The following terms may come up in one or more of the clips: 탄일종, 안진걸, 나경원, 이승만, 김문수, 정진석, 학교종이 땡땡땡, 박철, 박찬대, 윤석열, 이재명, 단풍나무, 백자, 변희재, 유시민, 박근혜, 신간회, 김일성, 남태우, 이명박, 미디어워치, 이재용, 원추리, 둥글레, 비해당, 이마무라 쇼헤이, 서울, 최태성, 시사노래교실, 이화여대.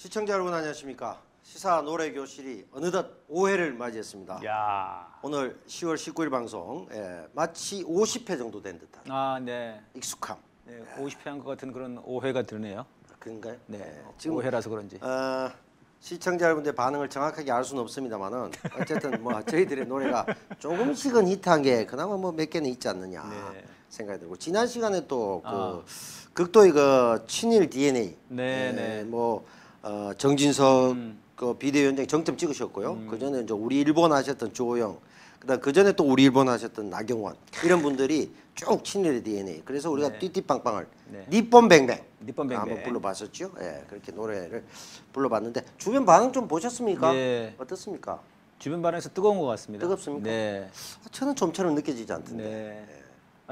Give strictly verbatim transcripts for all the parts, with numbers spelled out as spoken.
시청자 여러분 안녕하십니까. 시사 노래 교실이 어느덧 오 회를 맞이했습니다. 야. 오늘 시월 십구일 방송 예, 마치 오십 회 정도 된 듯한 아, 네. 익숙함. 네, 예. 오십 회 한 것 같은 그런 오 회가 드네요. 그런가요? 네, 네. 지금 오 회라서 그런지. 어, 시청자 여러분들의 반응을 정확하게 알 수는 없습니다만은 어쨌든 뭐 저희들의 노래가 조금씩은 히트한 게 그나마 뭐 몇 개는 있지 않느냐 네. 생각이 들고 지난 시간에 또 그 아. 극도의 그 친일 디엔에이 네, 예, 네. 뭐 어, 정진석 음. 그 비대위원장 정점 찍으셨고요. 음. 그 전에 이제 우리 일본 하셨던 주호영, 그다음 그 전에 또 우리 일본 하셨던 나경원 이런 분들이 쭉 친일의 디엔에이. 그래서 우리가 네. 띠띠빵빵을 네. 니폰뱅뱅, 니폰뱅뱅 한번 불러봤었죠. 예, 그렇게 노래를 불러봤는데 주변 반응 좀 보셨습니까? 네. 어떻습니까? 주변 반응에서 뜨거운 것 같습니다. 뜨겁습니까? 네. 저는 좀처럼 느껴지지 않던데. 네. 네.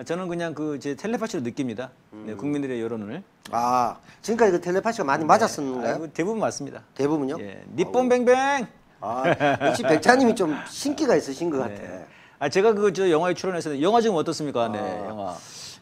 저는 그냥 그 제 텔레파시로 느낍니다. 음. 네, 국민들의 여론을. 아, 지금까지 그 텔레파시가 많이 네. 맞았었는가요? 아이고, 대부분 맞습니다. 대부분요? 예. 니폰뱅뱅. 아, 역시 백자님이 좀 신기가 있으신 것 네. 같아. 아, 제가 그 저 영화에 출연해서 영화 지금 어떻습니까? 아, 네, 영화.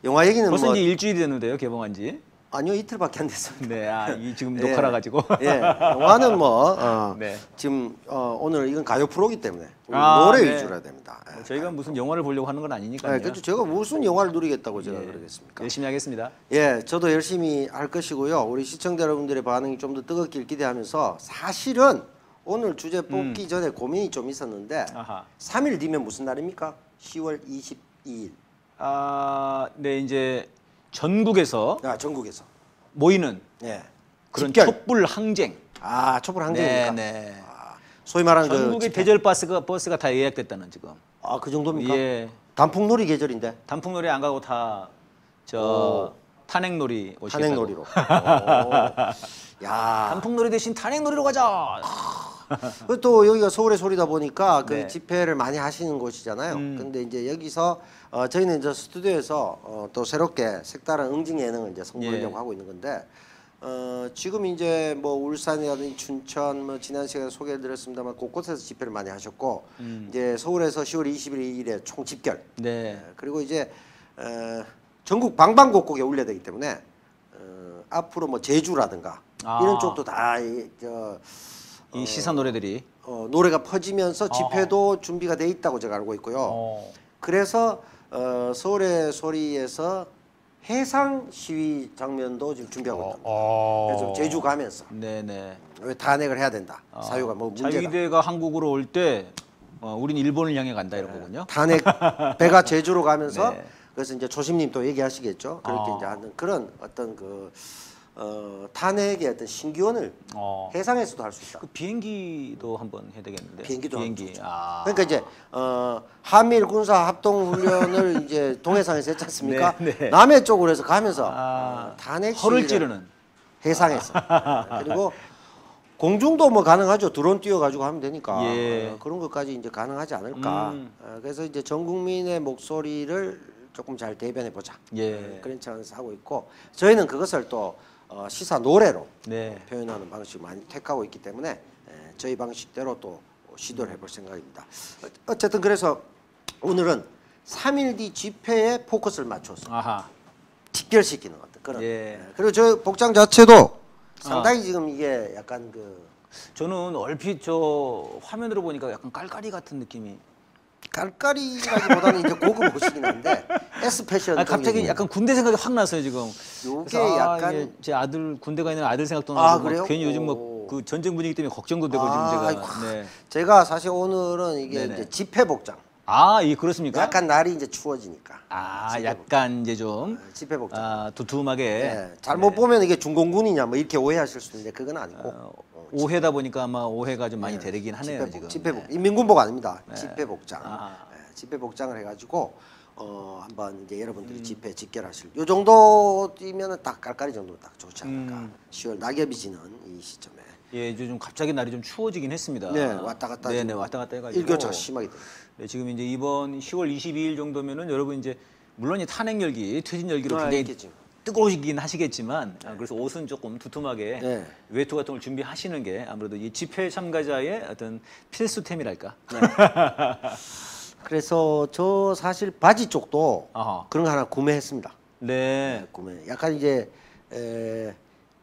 영화 얘기는 벌써 뭐... 이제 일주일이 됐는데요, 개봉한 지. 아니요, 이틀밖에 안 됐습니다. 네, 아, 이 지금 예. 녹화라 가지고. 예, 영화는 뭐 어, 네. 지금 어, 오늘 이건 가요 프로기 때문에 아, 노래 네. 위주로 해야 됩니다. 예. 저희가 무슨 영화를 보려고 하는 건 아니니까요. 예, 그렇죠. 제가 무슨 영화를 누리겠다고 제가 예. 그러겠습니까? 열심히 하겠습니다. 예, 저도 열심히 할 것이고요. 우리 시청자 여러분들의 반응이 좀 더 뜨겁길 기대하면서 사실은 오늘 주제 뽑기 음. 전에 고민이 좀 있었는데 아하. 삼 일 뒤면 무슨 날입니까? 시월 이십이일. 아, 네, 이제. 전국에서, 아, 전국에서 모이는 예. 그런 집결. 촛불 항쟁. 아, 촛불 항쟁입니까? 네, 네. 아, 소위 말하는 전국의 그 대절 버스가 버스가 다 예약됐다는 지금. 아, 그 정도입니까? 예. 단풍놀이 계절인데. 단풍놀이 안 가고 다 저 탄핵놀이 오시겠다고. 탄핵놀이로. 야. 단풍놀이 대신 탄핵놀이로 가자. 또 여기가 서울의 소리다 보니까 그 네. 집회를 많이 하시는 곳이잖아요. 음. 근데 이제 여기서 어 저희는 이제 스튜디오에서 어 또 새롭게 색다른 응징 예능을 이제 선보이려고 예. 하고 있는 건데 어 지금 이제 뭐 울산이라든지 춘천 뭐 지난 시간에 소개해드렸습니다만 곳곳에서 집회를 많이 하셨고 음. 이제 서울에서 시월 이십일일에 총 집결. 네. 그리고 이제 어 전국 방방곡곡에 울려야 되기 때문에 어 앞으로 뭐 제주라든가 아. 이런 쪽도 다 이 저 이 시사 노래들이 어, 어, 노래가 퍼지면서 집회도 어허. 준비가 돼 있다고 제가 알고 있고요. 어. 그래서 어, 서울의 소리에서 해상 시위 장면도 지금 준비하고 어. 있답니다. 어. 그래서 제주 가면서 네네. 왜 탄핵을 해야 된다. 어. 사유가 뭐 문제다. 자위대가 한국으로 올 때 어, 우린 일본을 향해 간다 이런 네. 거군요. 탄핵 배가 제주로 가면서 네. 그래서 이제 조심님 또 얘기하시겠죠. 그렇게 어. 이제 하는 그런 어떤 그. 어, 탄핵의 어떤 신기원을 어. 해상에서도 할 수 있다. 그 비행기도 한번 해야 되겠는데. 비행기도 비행기. 아. 그러니까 이제 어, 한미일 군사 합동 훈련을 이제 동해상에서 했지 않습니까? 네, 네. 남해 쪽으로 해서 가면서 아. 어, 탄핵 허를 찌르는 해상에서. 아. 네. 그리고 공중도 뭐 가능하죠. 드론 띄워 가지고 하면 되니까. 예. 어, 그런 것까지 이제 가능하지 않을까. 음. 어, 그래서 이제 전 국민의 목소리를 조금 잘 대변해 보자. 예. 어, 그런 차원에서 하고 있고 저희는 그것을 또 어, 시사 노래로 네. 표현하는 방식을 많이 택하고 있기 때문에 에, 저희 방식대로 또 시도를 해볼 생각입니다. 어쨌든 그래서 오늘은 삼 일 뒤 집회에 포커스를 맞춰서 아하. 직결시키는 어떤 그런 예. 에, 그리고 저 복장 자체도 상당히 아. 지금 이게 약간 그 저는 얼핏 저 화면으로 보니까 약간 깔깔이 같은 느낌이 깔깔이라기보다는 이제 고급 옷이긴 한데 S 패션. 아, 갑자기 정도는. 약간 군대 생각이 확 났어요 지금. 요게 아, 약간 제 아들 군대 가 있는 아들 생각도 나고. 아, 괜히 요즘 뭐 그 전쟁 분위기 때문에 걱정도 되고 아, 지금 제가. 아이쿠, 네. 제가 사실 오늘은 이게 이제 집회 복장. 아, 이 예, 그렇습니까? 약간 날이 이제 추워지니까. 아, 약간 이제 좀 네, 집회 복장. 아, 두툼하게. 네, 잘못 네. 보면 이게 중공군이냐 뭐 이렇게 오해하실 수 있는데 그건 아니고. 아, 오해다 보니까 아마 오해가 좀 많이 네, 되긴 하네요. 집회복, 지금. 집회복, 네. 인민군복 아닙니다. 네. 집회복장, 아. 네, 집회복장을 해가지고 어, 한번 이제 여러분들이 음. 집회 직결하실. 요 정도면은 딱 깔깔이 정도 딱 좋지 않을까. 음. 시월 낙엽이 지는 이 시점에. 예, 요즘 갑자기 날이 좀 추워지긴 했습니다. 네, 왔다 갔다. 네, 네, 왔다 갔다 해가지고 일교차가 심하게 됩니다. 네, 지금 이제 이번 시월 이십이일 정도면은 여러분 이제 물론 이 탄핵 열기, 퇴진 열기로 굉장히 있겠지. 뜨거우시긴 하시겠지만 네. 그래서 옷은 조금 두툼하게 네. 외투 같은 걸 준비하시는 게 아무래도 이 집회 참가자의 어떤 필수템이랄까. 네. 그래서 저 사실 바지 쪽도 아하. 그런 거 하나 구매했습니다. 네. 네, 구매. 약간 이제 에,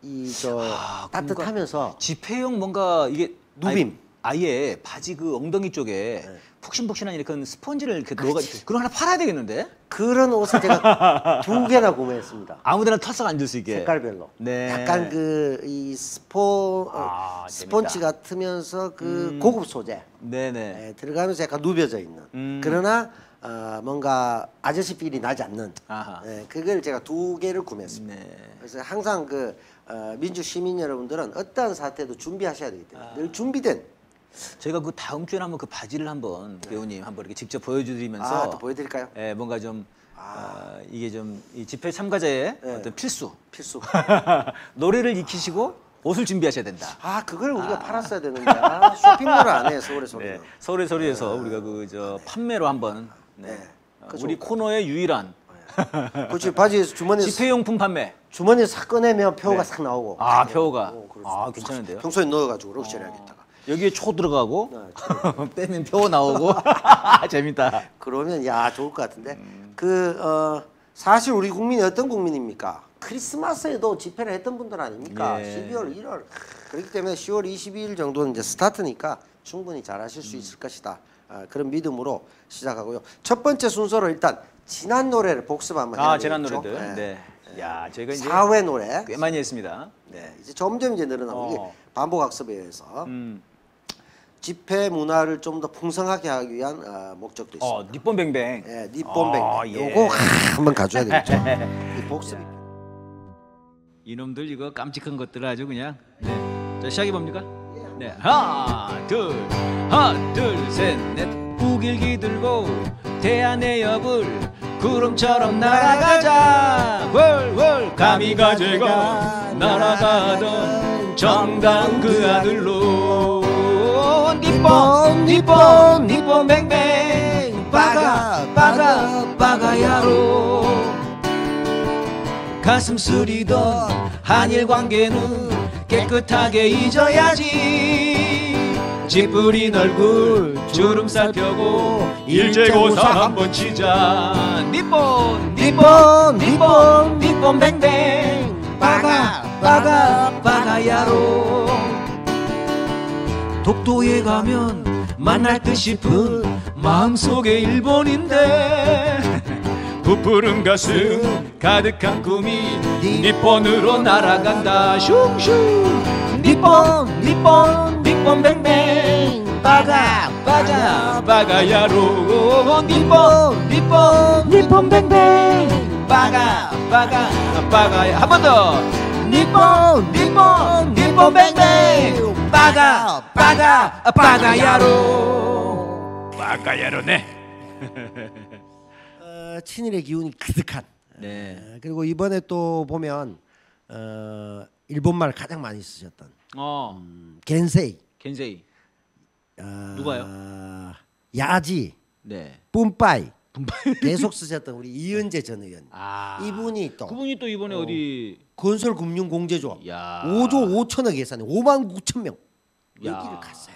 이 저 아, 따뜻하면서 지폐용 뭔가 이게 누빔 아예, 아예 바지 그 엉덩이 쪽에 네. 푹신푹신한 이런 스펀지를 이렇게 넣어가 그런 하나 팔아야 되겠는데? 그런 옷을 제가 두 개나 구매했습니다. 아무데나 털썩 앉을 수 있게 색깔별로. 네. 약간 그 이 스포 아, 스펀지 재밌다. 같으면서 그 음. 고급 소재. 네네. 네, 들어가면서 약간 누벼져 있는. 음. 그러나 어, 뭔가 아저씨 필이 나지 않는. 아하. 네, 그걸 제가 두 개를 구매했습니다. 네. 그래서 항상 그 어, 민주 시민 여러분들은 어떠한 사태도 준비하셔야 되기 때문에 아. 늘 준비된. 저희가 그 다음 주에 한번 그 바지를 한번 네. 배우님 한번 이렇게 직접 보여주면서 아, 또 보여드릴까요? 예, 뭔가 좀 아. 어, 이게 좀 이 집회 참가자의 네. 어떤 필수 필수 노래를 익히시고 아. 옷을 준비하셔야 된다. 아 그걸 우리가 아. 팔았어야 되는데 아, 쇼핑몰을 안 해 서울의 소리. 네. 서울의 소리에서 네. 우리가 그 저 판매로 한번 네. 네. 우리 코너의 유일한. 그렇지 바지에서 주머니에서 집회용품 판매. 주머니에 싹 꺼내면 표가 네. 싹 나오고. 아 표가. 오, 아 괜찮은데요? 평소에 넣어가지고 이렇게 절여야겠다. 여기에 초 들어가고 네, 빼면 표 나오고 재밌다. 그러면 야 좋을 것 같은데 음. 그 어, 사실 우리 국민이 어떤 국민입니까? 크리스마스에도 집회를 했던 분들 아닙니까? 예. 십이월 일월 그렇기 때문에 시월 이십이일 정도는 이제 스타트니까 충분히 잘하실 수 있을 음. 것이다. 어, 그런 믿음으로 시작하고요. 첫 번째 순서로 일단 지난 노래를 복습 한번 해보죠. 아 지난 노래들. 네. 네. 야, 저희가 이제 사회 노래 꽤 많이 했습니다. 네, 이제 점점 이제 늘어나고 이게 반복 학습에 의해서. 음. 집회 문화를 좀 더 풍성하게 하기 위한 어, 목적도 있습니다. 어, 니폰뱅뱅. 예, 니폰뱅뱅. 어, 예. 요거 한번 가져야 되겠죠. 이 복습이. 이놈들 이거 깜찍한 것들 아주 그냥. 네. 자, 시작해 봅니까? 네. 하나, 둘, 하나, 둘, 셋, 넷. 우길기 들고 대안의 여불 구름처럼 날아가자. 월월 가미가 제가 날아가던 정당 그 아들로. 니폰 니폰 니폰 뱅뱅 빠가 빠가 빠가야로 가슴 쓰리던 한일 관계는 깨끗하게 잊어야지 찌푸린 얼굴 주름살 펴고 일제고사 한번 치자 니폰 니폰 니폰 니폰 뱅뱅 빠가 빠가 빠가야로 독도에 가면 만날 듯 싶은 마음속의 일본인데 부푸른 가슴 가득한 꿈이 니폰으로 날아간다 슝슝 니폰 니폰 니폰뱅뱅 빠가 빠가 빠가야로 니폰 니폰 니폰뱅뱅 빠가 빠가 빠가야 한 번 더 니폰 니폰 니폰뱅뱅 빠가 빠가 빠가야로 빠가야로네. 어, 친일의 기운이 그득한. 네. 어, 그리고 이번에 또 보면 어, 일본말 가장 많이 쓰셨던. 어. 음, 겐세이. 겐세이. 어, 누가요? 야지. 네. 뿜빠이. 계속 쓰셨던 우리 이은재 전 의원. 아. 이분이 또. 그분이 또 이번에 어, 어디? 건설금융공제조합 오조 오천억 예산에 오만 구천 명 여기를 갔어요.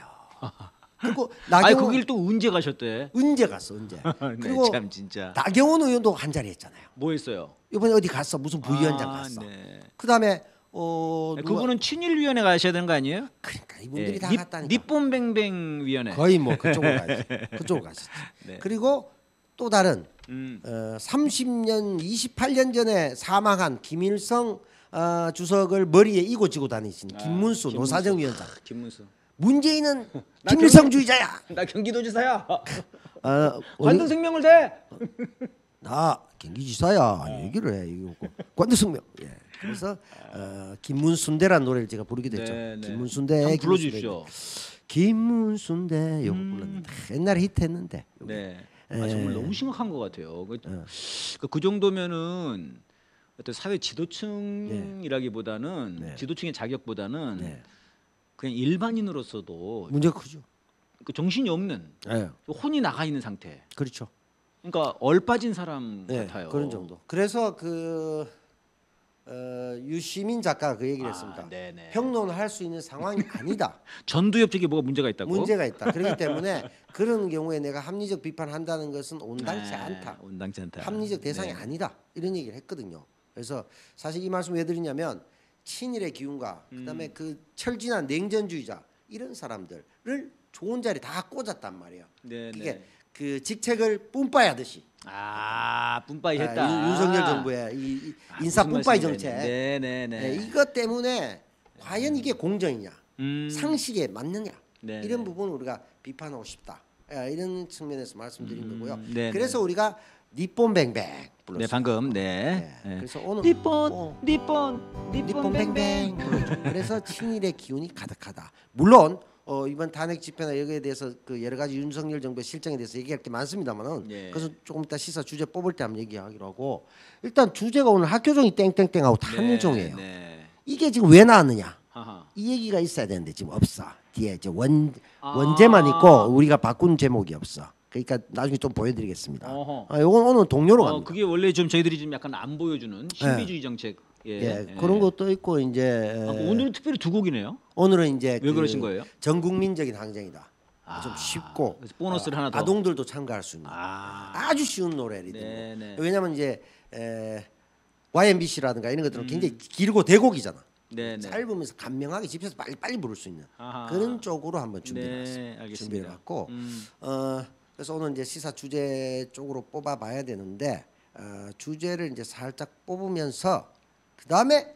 그리고 나경원. 아니 거길 또 은재 가셨대. 은재 갔어 은재. 네, 그리고 참 진짜. 나경원 의원도 한 자리 했잖아요. 뭐 했어요? 이번에 어디 갔어? 무슨 부위원장 아, 갔어. 네. 그다음에 어. 누가... 그분은 친일위원회 가셔야 되는 거 아니에요? 그러니까 이분들이 네. 다 니, 갔다니까. 니폰뱅뱅위원회. 거의 뭐 그쪽으로 가죠. 그쪽으로 갔었지. 네. 그리고. 또 다른 음. 어, 삼십 년, 이십팔 년 전에 사망한 김일성 어, 주석을 머리에 이고 지고 다니신 아, 김문수, 김문수 노사정 위원장. 크, 김문수. 문재인은 김일성 경기, 주의자야. 나 경기도지사야. 어, 관등성명을 대. 나 경기지사야. 얘기를 해. 이거 관등성명. 예. 그래서 어, 김문순대라는 노래를 제가 부르게 됐죠. 네, 네. 김문순대. 불러주십시오. 김문순대. 이거 음. 불렀는데 옛날에 히트했는데. 요거. 네. 아, 정말 너무 심각한 것 같아요. 그, 그 정도면은 어떤 사회 지도층이라기보다는 네. 지도층의 자격보다는 네. 그냥 일반인으로서도 문제가 크죠. 그 정신이 없는 네. 혼이 나가 있는 상태. 그렇죠. 그러니까 얼빠진 사람 네, 같아요. 그런 정도. 그래서 그 어, 유시민 작가가 그 얘기를 아, 했습니다. 네네. 평론을 할 수 있는 상황이 아니다. 전두엽 쪽에 뭐가 문제가 있다고? 문제가 있다. 그렇기 때문에 그런 경우에 내가 합리적 비판한다는 것은 온당치 네, 않다. 온당치 않다. 합리적 대상이 네. 아니다. 이런 얘기를 했거든요. 그래서 사실 이 말씀 왜 드리냐면 친일의 기운과 음. 그다음에 그 철진한 냉전주의자 이런 사람들을 좋은 자리 다 꽂았단 말이에요. 네네. 그게 그 직책을 뿜빠이 하듯이. 아, 뿜빠이 했다. 아, 윤석열 정부의 이, 이 아, 인사 뿜빠이 정책. 네네네. 네, 이것 때문에 과연 이게 공정이냐, 음. 상식에 맞느냐 네네. 이런 부분 우리가 비판하고 싶다. 이런 측면에서 말씀드린 음. 거고요. 네네. 그래서 우리가 니폰뱅뱅. 네 방금 네. 네. 그래서 오늘 니폰 어, 니폰 니폰뱅뱅. 그래서 친일의 기운이 가득하다. 물론 어, 이번 탄핵 집회나 여기에 대해서 그 여러 가지 윤석열 정부의 실정에 대해서 얘기할 게 많습니다만은 예. 그래서 조금 이따 시사 주제 뽑을 때 한번 얘기하기로 하고 일단 주제가 오늘 학교종이 땡땡땡하고 탄일종이에요. 네, 네. 이게 지금 왜 나왔느냐? 아하. 이 얘기가 있어야 되는데 지금 없어. 뒤에 이제 원 아 원제만 있고 우리가 바꾼 제목이 없어. 그러니까 나중에 좀 보여드리겠습니다. 어허. 아, 요건 오늘 동료로 어, 갑니다. 그게 원래 좀 저희들이 좀 약간 안 보여주는 신비주의 네. 정책. 예, 예, 예. 그런 것도 있고 이제 아, 오늘은 특별히 두 곡이네요. 오늘은 이제 왜 그 그러신 거예요? 전국민적인 항쟁이다. 아, 좀 쉽고 보너스를 어, 하나 더. 아동들도 참가할 수 있는 아. 아주 쉬운 노래이거든요. 왜냐하면 이제 에, 와이엠비씨라든가 이런 것들은 음. 굉장히 길고 대곡이잖아. 네네. 짧으면서 감명하게 집에서 빨리 빨리 부를 수 있는 아하. 그런 쪽으로 한번 준비해봤습니다. 네, 준비를 갖고 음. 어. 그래서 오늘 이제 시사 주제 쪽으로 뽑아봐야 되는데 어, 주제를 이제 살짝 뽑으면서 그 다음에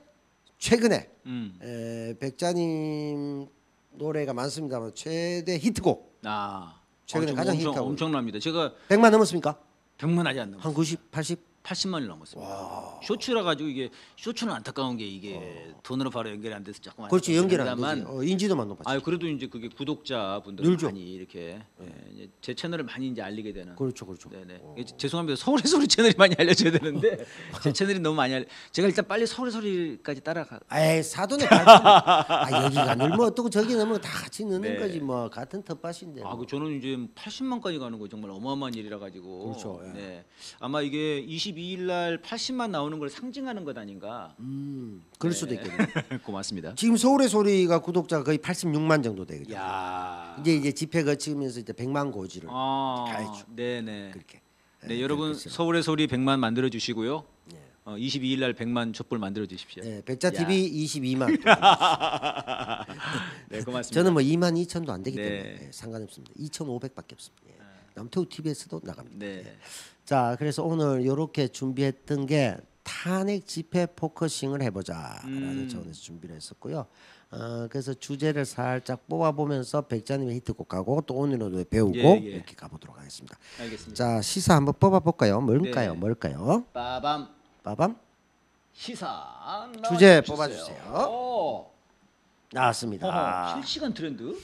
최근에 음. 에, 백자님 노래가 많습니다만 최대 히트곡 아, 최근에 엄청, 가장 엄청, 히트곡 엄청납니다. 제가 백만 넘었습니까? 백만 아직 안 넘었어요. 한 구십, 팔십? 팔십만을 넘었습니다. 와. 쇼츠라 가지고 이게 쇼츠는 안타까운 게 이게 어. 돈으로 바로 연결이 안 돼서 자꾸만 그렇지 연결 안 되지. 어, 인지도만 높았죠. 아 그래도 이제 그게 구독자분들 많이 이렇게 네. 예, 제 채널을 많이 이제 알리게 되는. 그렇죠, 그렇죠. 네네. 예, 죄송합니다. 서울의 소리 채널이 많이 알려져야 되는데 제 채널이 너무 많이 알. 제가 일단 빨리 서울의 소리까지 따라가. 아 사돈에 아 여기가 넓어 어떻고 저기 넓어 다 같이 넣는 네. 거지 뭐 같은 텃밭인데. 뭐. 아 그 저는 이제 팔십만까지 가는 거 정말 어마어마한 일이라 가지고. 그렇죠. 예. 네. 아마 이게 이십이 일 날 팔십만 나오는 걸 상징하는 것 아닌가? 음, 그럴 네. 수도 있겠네요. 고맙습니다. 지금 서울의 소리가 구독자가 거의 팔십육만 정도 되거든요. 야. 이제 이제 집회가 지으면서 이제 백만 고지를 아. 가야죠. 네네. 그렇게. 네, 네 여러분 그렇겠어요. 서울의 소리 백만 만들어 주시고요. 네. 어, 이십이 일 날 백만 촛불 만들어 주십시오. 네, 백자 티비 이십이만. 네, 고맙습니다. 저는 뭐 이만 이천도 안 되기 네. 때문에 네, 상관없습니다. 이천오백밖에 없습니다. 네. 남태우 티비에서도 나갑니다. 네. 네. 자 그래서 오늘 이렇게 준비했던 게 탄핵 집회 포커싱을 해보자라는 음. 차원에서 준비를 했었고요. 어, 그래서 주제를 살짝 뽑아보면서 백자님의 히트곡하고 또 오늘도 배우고 예, 예. 이렇게 가보도록 하겠습니다. 알겠습니다. 자 시사 한번 뽑아볼까요? 뭘까요? 네. 뭘까요? 빠밤 빠밤 시사 주제 뽑아주세요. 오. 나왔습니다. 허허, 실시간 트렌드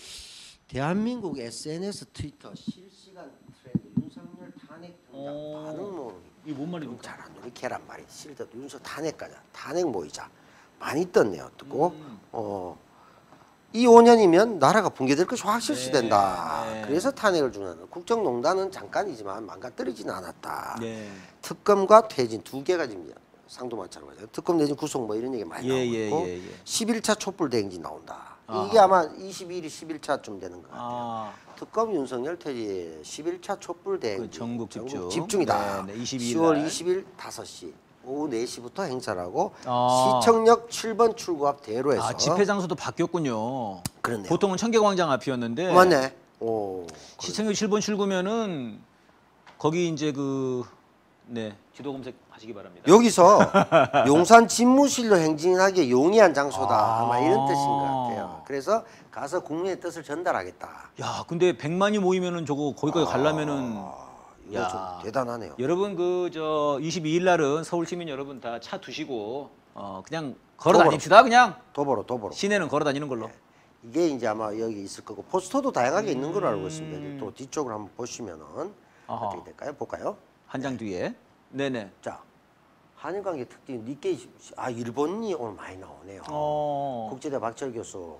대한민국 에스엔에스 트위터 실시간 트렌드 윤석열 탄핵 반응론 이게 뭔 말입니까? 잘안 놀이케란 말이 실제 윤석 탄핵 가자 탄핵 모이자 많이 떴네요. 듣고 음. 어, 이 오 년이면 나라가 붕괴될 것이 확실시된다. 네. 네. 그래서 탄핵을 주는 국정농단은 잠깐이지만 망가뜨리지는 않았다. 네. 특검과 퇴진 두 개가 지금 상도 마찬가지예요. 특검 내진 구속 뭐 이런 얘기 많이 예, 나오고 예, 예, 예. 십일 차 촛불 대행진 나온다. 아하. 이게 아마 이십일 일 십일 차쯤 되는 것 같아요. 아. 특검 윤석열 퇴진 십일 차 촛불 대행진 그 전국, 집중. 전국 집중이다. 네, 네, 시월 이십일 다섯 시 오후 네 시부터 행사를 하고 아. 시청역 칠 번 출구 앞 대로에서 아, 집회 장소도 바뀌었군요. 그렇네요. 보통은 청계광장 앞이었는데 맞네. 오, 시청역 칠 번 출구면은 거기 이제 그 네 지도 검색하시기 바랍니다. 여기서 용산 집무실로 행진하기에 용이한 장소다. 아마 이런 뜻인 것 같아요. 그래서 가서 국민의 뜻을 전달하겠다. 야 근데 백만이 모이면은 저거 거기까지 가려면은 이거 좀 대단하네요. 여러분 그 저 이십이 일 날은 서울 시민 여러분 다 차 두시고 어 그냥 걸어 다닙시다. 그냥 도보로 도보로 시내는 걸어 다니는 걸로. 네. 이게 이제 아마 여기 있을 거고 포스터도 다양하게 음... 있는 걸로 알고 있습니다. 또 뒤쪽을 한번 보시면은 아하. 어떻게 될까요? 볼까요? 한 장 뒤에 네네 자 한일 관계 특징 니케이 아 일본이 오늘 많이 나오네요. 어. 국제대 박철 교수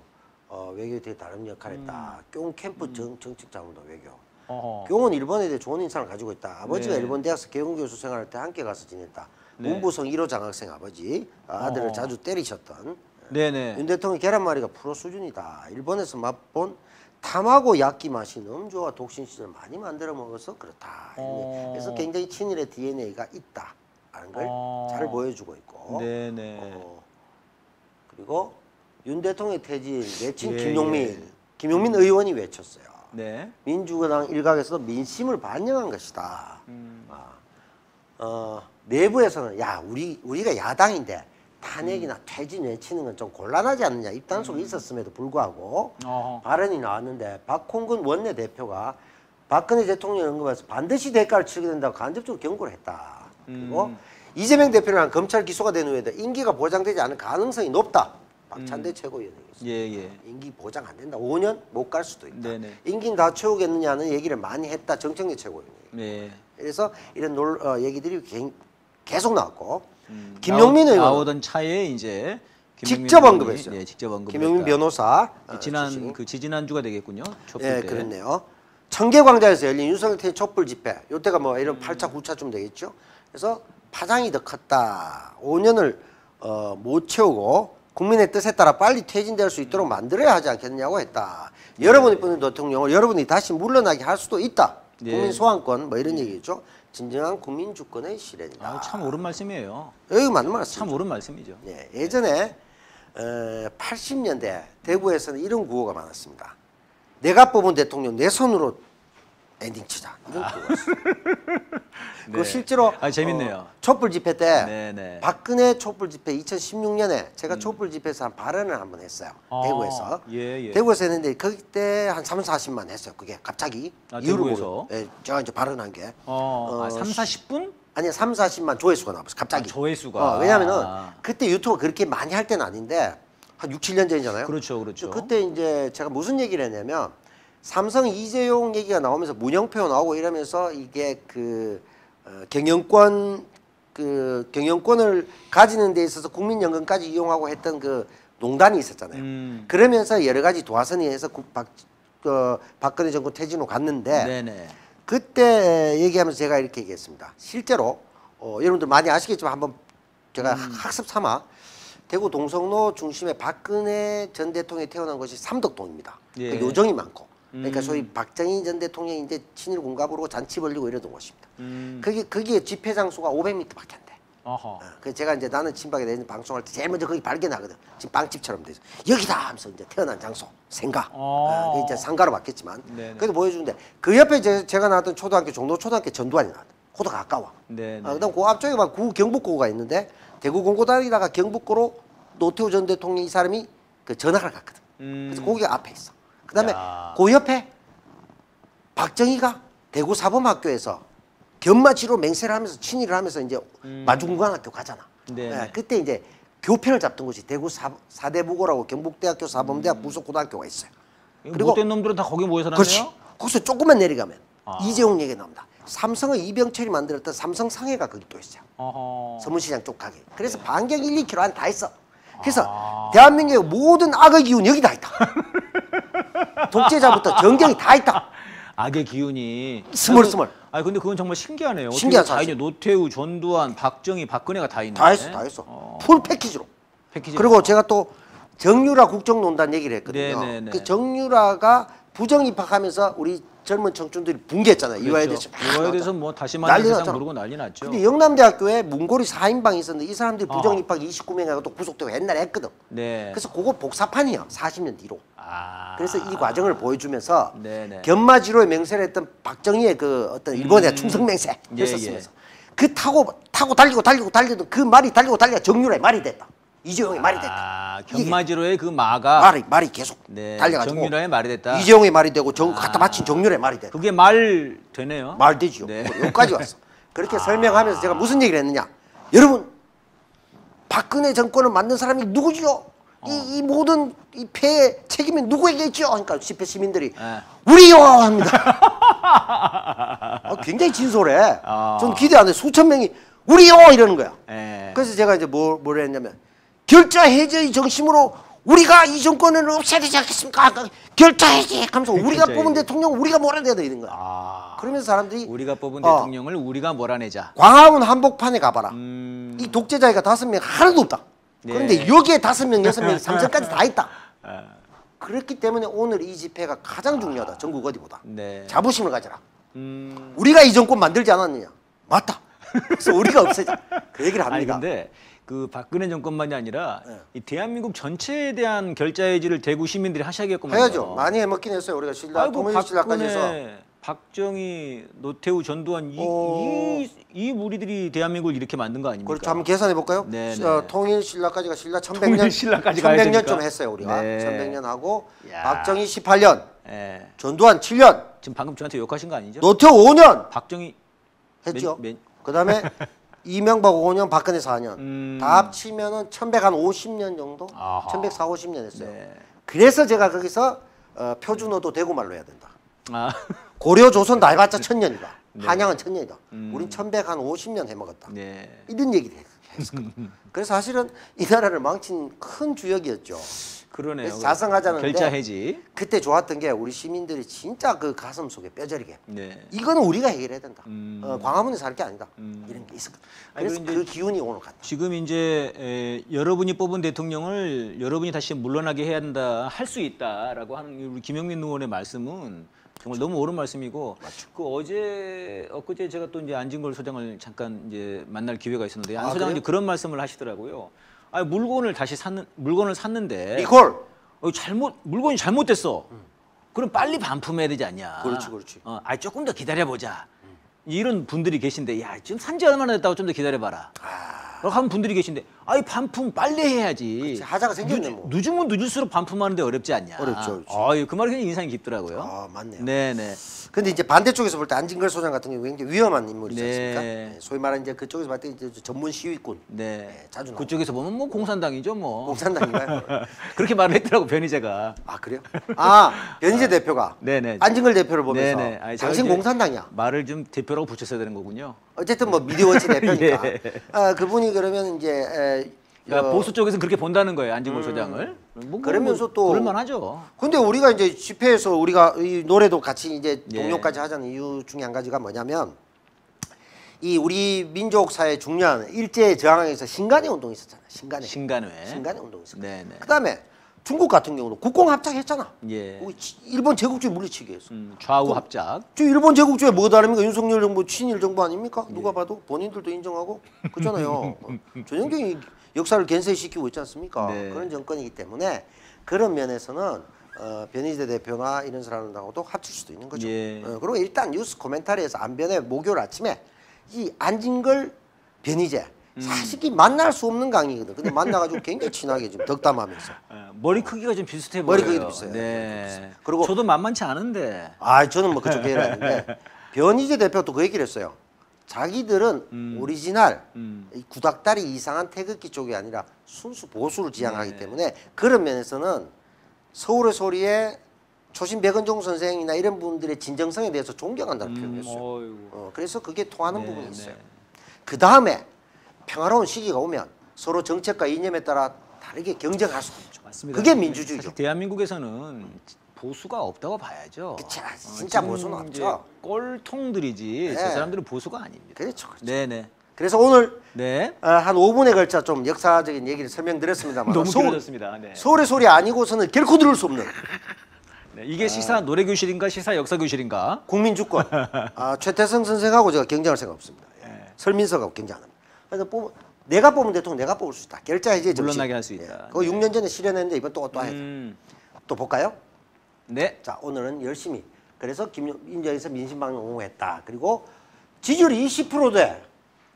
어, 외교에 되게 다른 역할했다. 음. 경 캠프 정 정책 자문도 외교. 어허. 경은 일본에 대해 좋은 인상을 가지고 있다. 아버지가 네. 일본 대학에서 개공 교수 생활할 때 함께 가서 지냈다. 네. 문부성 일 호 장학생 아버지 아들을 어허. 자주 때리셨던. 네네 윤 대통령 계란말이가 프로 수준이다. 일본에서 맛본 탐하고 약기 마신 음주와 독신 시절 많이 만들어 먹어서 그렇다. 어... 그래서 굉장히 친일의 디엔에이가 있다라는 걸 잘 어... 보여주고 있고. 네네. 어, 그리고 윤 대통령의 퇴진 외친 예, 김용민, 예. 김용민 의원이 외쳤어요. 네. 민주당 일각에서도 민심을 반영한 것이다. 음. 어, 내부에서는 야 우리 우리가 야당인데 탄핵이나 음. 퇴진 외치는 건 좀 곤란하지 않느냐 입단속이 음. 있었음에도 불구하고 어허. 발언이 나왔는데 박홍근 원내대표가 박근혜 대통령 언급해서 반드시 대가를 치르게 된다고 간접적으로 경고를 했다. 그리고 음. 이재명 대표는 검찰 기소가 된 후에도 임기가 보장되지 않을 가능성이 높다. 박찬대 음. 최고위원이었습니다. 예, 예. 임기 보장 안 된다. 오 년 못 갈 수도 있다. 네네. 임기는 다 채우겠느냐는 얘기를 많이 했다. 정청래 최고위원이. 네. 그래서 이런 놀, 어, 얘기들이 개, 계속 나왔고 음, 김용민 의원 나오던 차에 이제 직접 언급했어요. 예, 직접 언급. 김용민 변호사 어, 지난 그 지지난 주가 되겠군요. 촛불 예, 때. 그렇네요. 청계광장에서 열린 윤석열 퇴진 촛불 집회. 요때가 뭐 이런 음. 팔 차 구 차쯤 되겠죠. 그래서 파장이 더 컸다. 오 년을 어, 못 채우고 국민의 뜻에 따라 빨리 퇴진될 수 있도록 만들어야 하지 않겠냐고 했다. 네. 여러분이 뽑는 대통령을 여러분이 다시 물러나게 할 수도 있다. 네. 국민 소환권 뭐 이런 얘기죠. 진정한 국민 주권의 실현이다. 아, 참 옳은 말씀이에요. 여기 맞는 말씀. 참 옳은 말씀이죠. 예, 예전에 네. 어, 팔십 년대 대구에서는 이런 구호가 많았습니다. 내가 뽑은 대통령 내 손으로 엔딩 치자. 이런 아. 구호가 있어요. 네. 그 실제로 아, 재밌네요. 어, 촛불 집회 때 네, 네. 박근혜 촛불 집회 이천십육 년에 제가 음. 촛불 집회에서 한 발언을 한번 했어요. 아, 대구에서. 예, 예. 대구에서 했는데 그때 한 삼, 사십만 했어요. 그게 갑자기 아, 이유로 예, 제가 이제 발언한 게. 어, 어, 아, 삼, 사십 분? 아니 삼, 사십만 조회수가 나왔어요. 갑자기. 아, 조회수가. 어, 왜냐면은 아. 그때 유튜브 그렇게 많이 할 때는 아닌데 한 육, 칠 년 전이잖아요. 그렇죠, 그렇죠. 그때 이제 제가 무슨 얘기를 했냐면 삼성 이재용 얘기가 나오면서 문영표 나오고 이러면서 이게 그 어, 경영권 그 경영권을 가지는 데 있어서 국민연금까지 이용하고 했던 그 농단이 있었잖아요. 음. 그러면서 여러 가지 도화선이 해서 박, 어, 박근혜 정권 퇴진 후 갔는데 네네. 그때 얘기하면서 제가 이렇게 얘기했습니다. 실제로 어, 여러분들 많이 아시겠지만 한번 제가 음. 학습 삼아 대구 동성로 중심에 박근혜 전 대통령이 태어난 곳이 삼덕동입니다. 예. 그 요정이 많고 음. 그러니까 소위 박정희 전 대통령이 이제 친일 공갑으로 잔치 벌리고 이러던 곳입니다. 음. 그게 거기에 집회 장소가 오백 미터밖에 안 돼. 어, 그 제가 이제 나는 친박에 대해서 방송할 때 제일 먼저 거기 발견하거든. 지금 빵집처럼 돼서 여기다 하면서 이제 태어난 장소 생가. 어. 어, 이제 상가로 바뀌었지만 그래도 보여주는데 그 옆에 제, 제가 나왔던 초등학교 종로 초등학교 전두환이 나왔다. 고도 가까워. 네. 어, 그다음 그 앞쪽에 막 구 경북고가 있는데. 대구 공고다니다가 경북고로 노태우 전 대통령 이 사람이 그 전학을 갔거든. 음. 그래서 거기 앞에 있어. 그다음에 야. 그 옆에 박정희가 대구 사범학교에서 견마치로 맹세를 하면서 친일을 하면서 이제 음. 마중공관학교 가잖아. 네. 네. 그때 이제 교편을 잡던 곳이 대구 사, 사대부고라고 경북대학교 사범대학 음. 부속고등학교가 있어요. 그리고 못된 놈들은 다 거기 모여서 나네요. 거기서 조금만 내려가면 아. 이재용 얘기 나옵니다. 삼성의 이병철이 만들었던 삼성 상해가 거기 또 있어요. 어허. 서문시장 쪽 가게. 그래서 네. 반경 일, 이 킬로미터 안에 다 있어. 그래서 아. 대한민국의 모든 악의 기운이 여기 다 있다. 독재자부터 정경이 다 있다. 악의 기운이. 스멀스멀. 아 근데 그건 정말 신기하네요. 신기하죠. 다 있네. 노태우, 전두환, 박정희, 박근혜가 다 있네. 다 했어, 다 했어. 어. 풀 패키지로. 패키지로. 그리고 제가 또 정유라 국정농단 얘기를 했거든요. 네, 네, 네. 그 정유라가 부정 입학하면서 우리 젊은 청춘들이 붕괴했잖아요. 이화여대 이화여대에서 뭐 다시 만난 세상 모르고 난리 났죠. 근데 영남대학교에 문고리 사인방이 있었는데 이 사람들이 부정 입학 이십구 명하고 또 구속되고 옛날에 했거든. 네. 그래서 그거 복사판이야. 사십 년 뒤로. 아. 그래서 이 과정을 보여주면서 네네. 견마지로의 맹세를 했던 박정희의 그 어떤 일본의 음. 충성 맹세 했었으면서 예, 예. 그 타고 타고 달리고 달리고 달리던 그 말이 달리고 달리가 정유라의 말이 됐다. 이재용의 아, 말이 됐다. 견마지로의 그 마가 말이 말이 계속 네, 달려가지고 정유라의 말이 됐다. 이재용의 말이 되고 정, 아, 갖다 맞힌 정유라의 말이 됐다. 그게 말 되네요. 말 되죠. 네. 여기까지 왔어. 그렇게 아, 설명하면서 제가 무슨 얘기를 했느냐. 여러분 박근혜 정권을 만든 사람이 누구지요? 어. 이, 이 모든 이 폐의 책임이 누구에게 있죠? 그러니까 집회 시민들이 네. 우리요 합니다. 아, 굉장히 진솔해. 어. 전 기대 안 해. 수천 명이 우리요 이러는 거야. 네. 그래서 제가 이제 뭘, 뭘 했냐면 결자 해제의 정신으로 우리가 이 정권을 없애야 되지 않겠습니까? 결자 해제 하면서 우리가 뽑은 대통령을 우리가 몰아내야 되는 거야. 아, 그러면서 사람들이 우리가 뽑은 어, 대통령을 우리가 몰아내자. 광화문 한복판에 가봐라. 음... 이 독재자가 다섯 명 하나도 없다. 네. 그런데 여기에 다섯 명, 여섯 명, 삼성까지 다 있다. 아. 그렇기 때문에 오늘 이 집회가 가장 중요하다. 아. 전국 어디보다. 네. 자부심을 가져라. 음... 우리가 이 정권 만들지 않았느냐. 맞다. 그래서 우리가 없애자. 그 얘기를 합니다. 아니, 근데 그 박근혜 정권만이 아니라 네. 이 대한민국 전체에 대한 결자 해지를 대구 시민들이 하셔야겠구만요. 해야죠. 많이 해먹긴 했어요. 우리가 신라, 도민이 신라까지 해서. 박정희, 노태우, 전두환 이, 어... 이, 이 무리들이 대한민국을 이렇게 만든 거 아닙니까? 그렇죠. 한번 계산해 볼까요? 네, 어, 통일 신라까지가 신라 천백 년, 천백 년쯤 했어요 우리가. 네. 천백 년 하고 야. 박정희 십팔 년, 네. 전두환 칠 년. 지금 방금 저한테 욕하신 거 아니죠? 노태우 오 년. 박정희 했죠. 맨, 맨... 그다음에 이명박 오 년, 박근혜 사 년. 음... 다 합치면은 천백오십 년 정도, 아하. 천백사십, 오십 년 했어요. 네. 그래서 제가 거기서 어, 표준어도 대구말로 해야 된다. 아. 고려 조선 다 해봤자 천년이다. 네. 한양은 천년이다. 음. 우린 천백오십 년 해먹었다. 네. 이런 얘기를 했었거든. 그래서 사실은 이 나라를 망친 큰 주역이었죠. 그러네요. 그래서 자성하자는데 결자해지. 그때 좋았던 게 우리 시민들이 진짜 그 가슴 속에 뼈저리게 네. 이거는 우리가 해결해야 된다. 음. 어, 광화문에 살 게 아니다. 음. 이런 게 있었거든. 그래서 아니, 그 기운이 오늘 갔다. 지금 이제 에, 여러분이 뽑은 대통령을 여러분이 다시 물러나게 해야 한다. 할 수 있다라고 하는 우리 김용민 의원의 말씀은 정말 너무 옳은 말씀이고 맞죠. 그 어제 엊그제 제가 또 이제 안진걸 소장을 잠깐 이제 만날 기회가 있었는데 안 아, 소장이 그런 말씀을 하시더라고요. 아 물건을 다시 샀는 물건을 샀는데 리콜 어, 잘못 물건이 잘못됐어. 음. 그럼 빨리 반품해야 되지 않냐. 그렇지, 그렇지. 어, 아 조금 더 기다려보자. 음. 이런 분들이 계신데 야 지금 산지 얼마나 됐다고 좀 더 기다려봐라. 아. 하는 분들이 계신데 아이 반품 빨리 해야지. 그치, 하자가 생겼네. 뭐. 늦으면 늦을수록 반품하는데 어렵지 않냐. 어렵죠. 어렵죠. 그 말이 굉장히 인상이 깊더라고요. 아 맞네요. 네네. 근데 이제 반대쪽에서 볼 때 안진걸 소장 같은 경우 굉장히 위험한 인물이지 네. 않습니까? 네. 소위 말하는 이제 그쪽에서 봤을 때 이제 전문 시위꾼. 네. 네 자주 나오고. 그쪽에서 보면 뭐 공산당이죠 뭐. 공산당인가요? 그렇게 말을 했더라고 변희재가. 아 그래요? 아 변희재 아, 대표가. 네네. 안진걸 대표를 보면서. 네네. 아니, 당신 공산당이야. 말을 좀 대표라고 붙였어야 되는 거군요. 어쨌든 뭐 미디어워치 대표니까. 예. 아 그분이 그러면 이제 에, 어, 보수 쪽에서는 그렇게 본다는 거예요 안진걸 음, 소장을. 뭐, 그러면서 또 그럴만하죠. 근데 우리가 이제 집회에서 우리가 이 노래도 같이 이제 동요까지 예. 하자는 이유 중에 한 가지가 뭐냐면 이 우리 민족 사회 중요한 일제 저항에서 신간회 운동이 있었잖아요. 신간회. 신간회. 신간회 운동이 있었어요. 그다음에 중국 같은 경우는 국공 합작했잖아. 예. 일본 제국주의 물리치기 해서. 음, 좌우 합작. 저 일본 제국주의 뭐가 다릅니까? 윤석열 정부 친일 정부 아닙니까? 예. 누가 봐도 본인들도 인정하고 그렇잖아요. 전형적인 역사를 갠세시키고 있지 않습니까? 네. 그런 정권이기 때문에 그런 면에서는 어, 변희재 대표나 이런 사람들하고도 합칠 수도 있는 거죠. 예. 어, 그리고 일단 뉴스 코멘터리에서 안변에 목요일 아침에 이 안진걸 변희재. 사실 이 만날 수 없는 강의거든. 근데 만나가지고 굉장히 친하게 좀 덕담하면서. 머리 크기가 좀 비슷해 보여요. 머리 크기도 비슷해요. 네. 그리고 저도 만만치 않은데. 아, 저는 뭐 그쪽 계열 아닌데 변희재 대표도 그 얘기를 했어요. 자기들은 음. 오리지널 음. 구닥다리 이상한 태극기 쪽이 아니라 순수 보수를 지향하기 네. 때문에 그런 면에서는 서울의 소리에 초심 백은종 선생이나 이런 분들의 진정성에 대해서 존경한다는 음, 표현이었어요. 어, 그래서 그게 통하는 네, 부분이 있어요. 네. 그 다음에 평화로운 시기가 오면 서로 정책과 이념에 따라 다르게 경쟁할 수 있죠. 맞습니다. 그게 민주주의죠. 대한민국에서는 보수가 없다고 봐야죠. 그쵸, 진짜 어, 보수는 없죠. 꼴통들이지 네. 저 사람들은 보수가 아닙니다. 그렇죠. 그렇죠. 네네. 그래서 오늘 네. 어, 한 오 분에 걸쳐 좀 역사적인 얘기를 설명드렸습니다만 너무 길어졌습니다. 네. 서울의 소리 아니고서는 결코 들을 수 없는 네, 이게 시사 아, 노래교실인가 시사 역사교실인가 국민주권 아, 최태성 선생하고 제가 경쟁할 생각 없습니다. 예. 설민석하고 경쟁 안 합니다. 그래서 뽑, 내가 뽑은 대통령 내가 뽑을 수 있다. 결자해지의 정신. 물러나게 할 수 있다. 예. 그거 네. 육 년 전에 실현했는데 이번 또 또 해야 돼. 또 볼까요? 네. 자 오늘은 열심히. 그래서 김인정에서 민심방향 옹호했다. 그리고 지지율이 이십 퍼센트대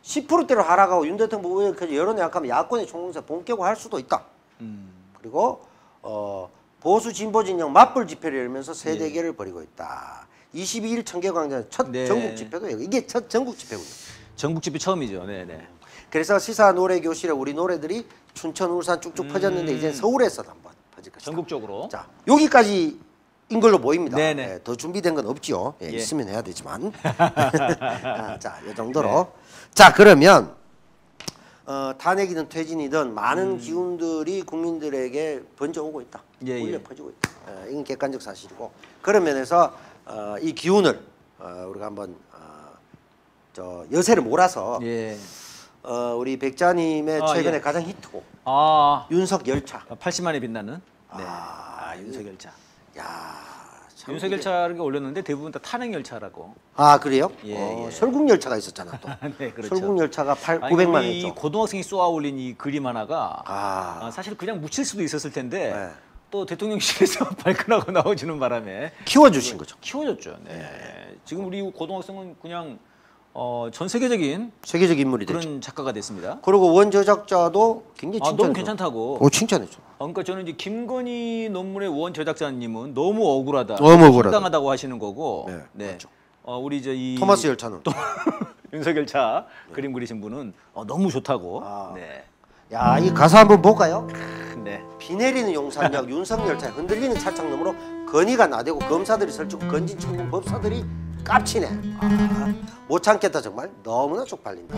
십 퍼센트대로 하락하고 윤 대통령 여론이 약하면 야권의 총공세 본격화할 수도 있다. 음. 그리고 어, 보수 진보 진영 맞불 집회를 열면서 세 대결을 네. 벌이고 있다. 이십이 일 청계광장 첫 네. 전국 집회도 이게 첫 전국 집회군요. 전국 집회 처음이죠. 네네. 그래서 시사 노래 교실에 우리 노래들이 춘천, 울산 쭉쭉 음... 퍼졌는데 이제 서울에서도 한번 퍼질 것이다. 전국적으로. 자 여기까지인 걸로 보입니다. 네네. 네, 더 준비된 건 없지요. 예, 예. 있으면 해야 되지만. 자, 이 정도로. 네. 자 그러면 어, 탄핵이든 퇴진이든 많은 음... 기운들이 국민들에게 번져오고 있다. 예, 울려 예. 퍼지고 있다. 어, 이건 객관적 사실이고 그런 면에서 어, 이 기운을 어, 우리가 한번 어, 저 여세를 몰아서. 예. 어 우리 백자님의 아, 최근에 예. 가장 히트곡 아, 윤석 열차 팔십만에 빛나는 네. 아, 아 윤석 열차 야 윤석 열차를 올렸는데 대부분 다 탄핵 열차라고. 아 그래요? 예, 어, 예. 설국 열차가 있었잖아 또. 네, 그렇죠. 설국 열차가 팔, 구백만 원이죠. 이 고등학생이 쏘아 올린 이 그림 하나가 아. 아, 사실 그냥 묻힐 수도 있었을 텐데 네. 또 대통령실에서 발끈하고 나오지는 바람에 키워주신 거죠. 키워줬죠. 네. 네. 지금 우리 고등학생은 그냥 어, 전 세계적인 세계적 인물이 그런 됐죠. 작가가 됐습니다. 그리고 원 저작자도 굉장히 칭찬. 아, 너무 괜찮다고. 어, 칭찬했죠. 아, 그러니까 저는 이제 김건희 논문의 원 저작자님은 너무 억울하다, 너무 억울하다, 당하다고 하시는 거고. 네. 네. 그렇죠. 어, 우리 이제 이 토마스 열차는 또 윤석열 차 네. 그림 그리신 분은 어, 너무 좋다고. 아. 네. 야, 이 가사 한번 볼까요? 네. 비 내리는 용산역 윤석열 차에 흔들리는 차창놈으로 건의가 나대고 검사들이 설치고 건진 청년 법사들이 깝치네. 아, 못 참겠다 정말. 너무나 쪽팔린다.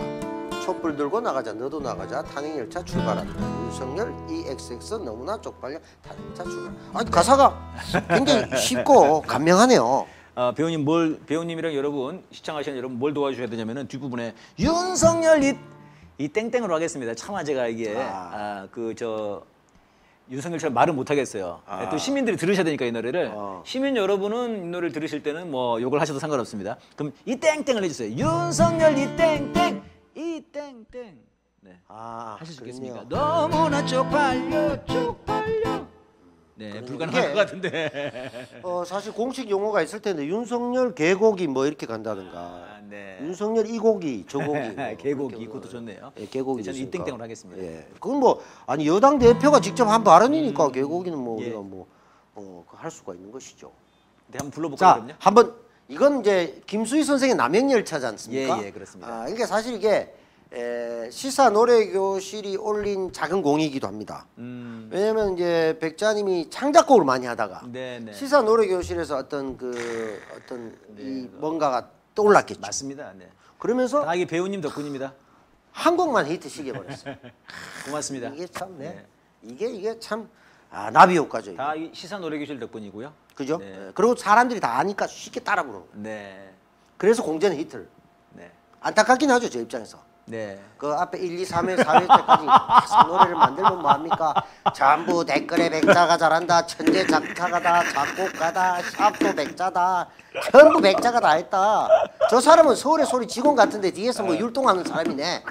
촛불 들고 나가자, 너도 나가자, 탄핵열차 출발한다. 윤석열 이엑스엑스 너무나 쪽팔려, 탄핵열차 출발. 아니 가사가 굉장히 쉽고 감명하네요. 아, 배우님 뭘, 배우님이랑 여러분 시청하시는 여러분 뭘 도와주셔야 되냐면은 뒷부분에 윤석열 이 이 땡땡으로 하겠습니다. 차마 제가 이게 아, 그 저 윤석열처럼 말을 못 하겠어요. 아. 또 시민들이 들으셔야 되니까 이 노래를. 아. 시민 여러분은 이 노래를 들으실 때는 뭐 욕을 하셔도 상관없습니다. 그럼 이 땡땡을 해주세요. 윤석열 이 땡땡 이 땡땡. 네. 아, 하실 수 있겠습니까? 너무나 쪽팔려 쪽팔려. 네, 불가능할 것 같은데. 어, 사실 공식 용어가 있을 텐데 윤석열 개고기 뭐 이렇게 간다든가. 아, 네. 윤석열 이고기, 저고기. 뭐 개고기 그것도 좋네요. 예, 개고기. 저는 이땡땡으로 하겠습니다. 예. 그건 뭐 아니 여당 대표가 직접 한 발언이니까 음, 개고기는 뭐 예. 우리가 뭐 어, 할 수가 있는 것이죠. 네, 한번 불러볼까요? 그럼요? 한번 이건 이제 김수희 선생의 남행열차지 않습니까? 예, 예, 그렇습니다. 아, 이게 사실 이게. 에, 시사 노래교실이 올린 작은 공이기도 합니다. 음. 왜냐면 이제 백자님이 창작곡을 많이 하다가 네네. 시사 노래교실에서 어떤 그 어떤 네. 이 뭔가가 떠올랐겠죠. 맞습니다. 네. 그러면서 다 이게 배우님 덕분입니다. 한 곡만 히트시게 버렸어요. 고맙습니다. 이게 참 네. 네. 이게 이게 참 아, 나비 효과죠. 다 이거. 시사 노래교실 덕분이고요. 그죠? 네. 네. 그리고 사람들이 다 아니까 쉽게 따라 부르는 거예요. 네. 그래서 공전 히트를. 네. 안타깝긴 하죠, 제 입장에서. 네. 그 앞에 일, 이, 삼 회, 사 회까지 노래를 만들면 뭐합니까? 전부 댓글에 백자가 잘한다, 천재 작가다, 작곡가다, 샵도 백자다, 전부 백자가 다 했다. 저 사람은 서울의 소리 직원 같은데 뒤에서 뭐 율동하는 사람이네.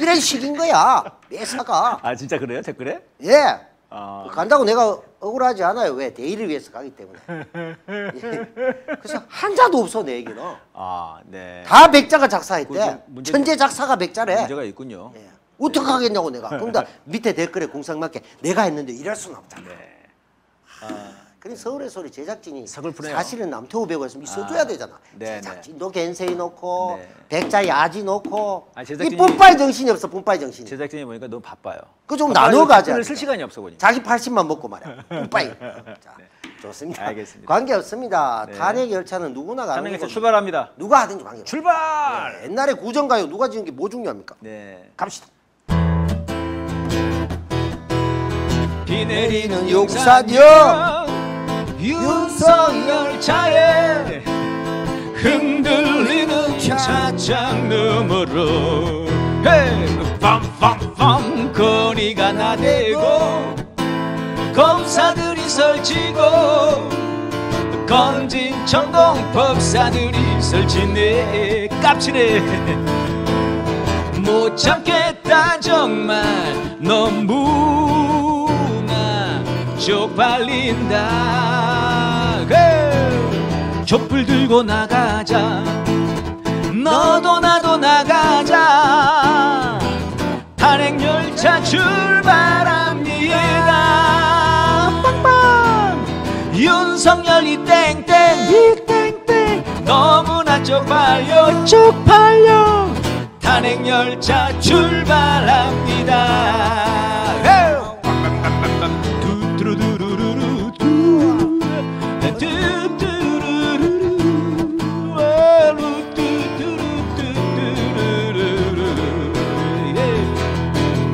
이런 식인 거야 매사가. 아 진짜 그래요? 댓글에? 예. 아... 간다고 내가 억울하지 않아요. 왜? 대의를 위해서 가기 때문에. 그래서 한자도 없어 내 얘기는. 아, 네. 다 백자가 작사했대. 문제... 천재 작사가 백자래. 문제가 있군요. 네. 어떻게 네. 하겠냐고 내가. 그럼 다 밑에 댓글에 공상맞게 내가 했는데 이럴 수는 없잖아. 네. 아... 그래 서울의 소리 제작진이 서글프네요. 사실은 남태우 배우였으면 써줘야 아, 되잖아. 네네. 제작진도 겐세이 넣고 네. 백자 야지 넣고 아, 이 뿜빠이 정신이 없어. 뿜빠이 정신이. 제작진이 보니까 너무 바빠요. 그 좀 나눠가자. 쓸 시간이 없어 보니까. 자기 팔십만 먹고 말이야. 뿜빠이. 자, 네. 좋습니다. 알겠습니다. 관계없습니다. 네. 탄핵 열차는 누구나 가는 거예요. 출발합니다. 누가 하든지 관계없습니다. 출발! 네. 옛날에 구정가요 누가 지은 게 뭐 중요합니까? 네. 갑시다. 비 내리는 용산역 윤석열 차에 흔들리는 차창 너머로 빰빰빰 거리가 나대고 검사들이 설치고 건진 청동 법사들이 설치네 깝치네 못 참겠다 정말 너무나 쪽팔린다 촛불 들고 나가자 너도 나도 나가자 탄핵열차 출발합니다 빵빵 윤석열이 땡땡 이 땡땡 너무나 쪽팔려 쪽팔려 탄핵열차 출발합니다 두두루루루루 두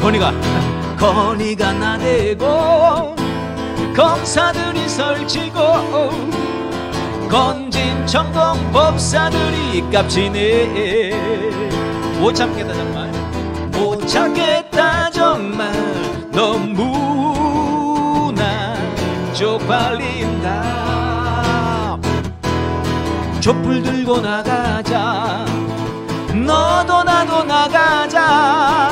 건의가 건의가 나대고 검사들이 설치고 건진 청동 법사들이 깝치네 못 참겠다 정말 못 참겠다 정말 너무나 쪽팔린다 촛불 들고 나가자. 너도 나도 나가자.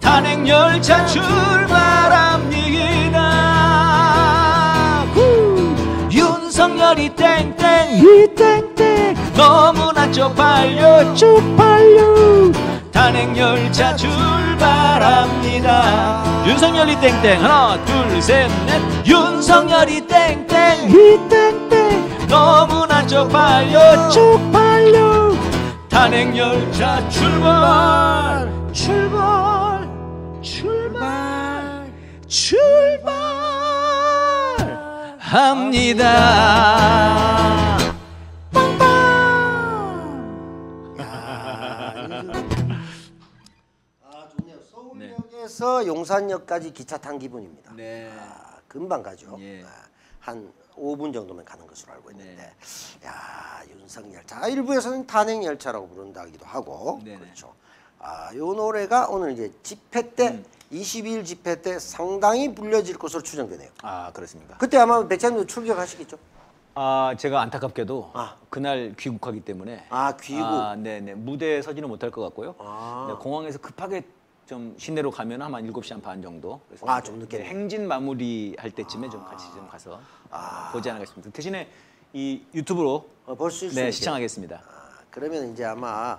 탄핵열차 출발합니다. 후! 윤석열이 땡땡 이 땡땡 너무나 쪽팔려 쪽팔려. 탄핵열차 출발합니다. 윤석열이 땡땡 하나 둘 셋 넷. 윤석열이 땡땡 이 땡땡 너무나 쪽팔려 쪽팔려. 탄핵열차 출발 출발 출발 출발합니다. 서울역에서 용산역까지 기차 탄 기분입니다. 네. 아, 금방 가죠. 예. 아, 한 오 분 정도면 가는 것으로 알고 있는데, 네. 야 윤석열차 일부에서는 탄핵열차라고 부른다기도 하고, 네네. 그렇죠. 아, 요 노래가 오늘 이제 집회 때 음. 이십이 일 집회 때 상당히 불려질 것으로 추정되네요. 아 그렇습니까? 그때 아마 백자님도 출격하시겠죠? 아 제가 안타깝게도 아. 그날 귀국하기 때문에 아 귀국 아, 네네 무대에 서지는 못할 것 같고요. 아. 네, 공항에서 급하게 좀 시내로 가면 아마 일곱 시 반 정도. 아, 좀 늦게. 행진 마무리 할 때쯤에 아. 좀 같이 좀 가서 아. 보지 않겠습니다. 대신에 이 유튜브로 어, 볼 수 있습니다. 네, 시청하겠습니다. 아, 그러면 이제 아마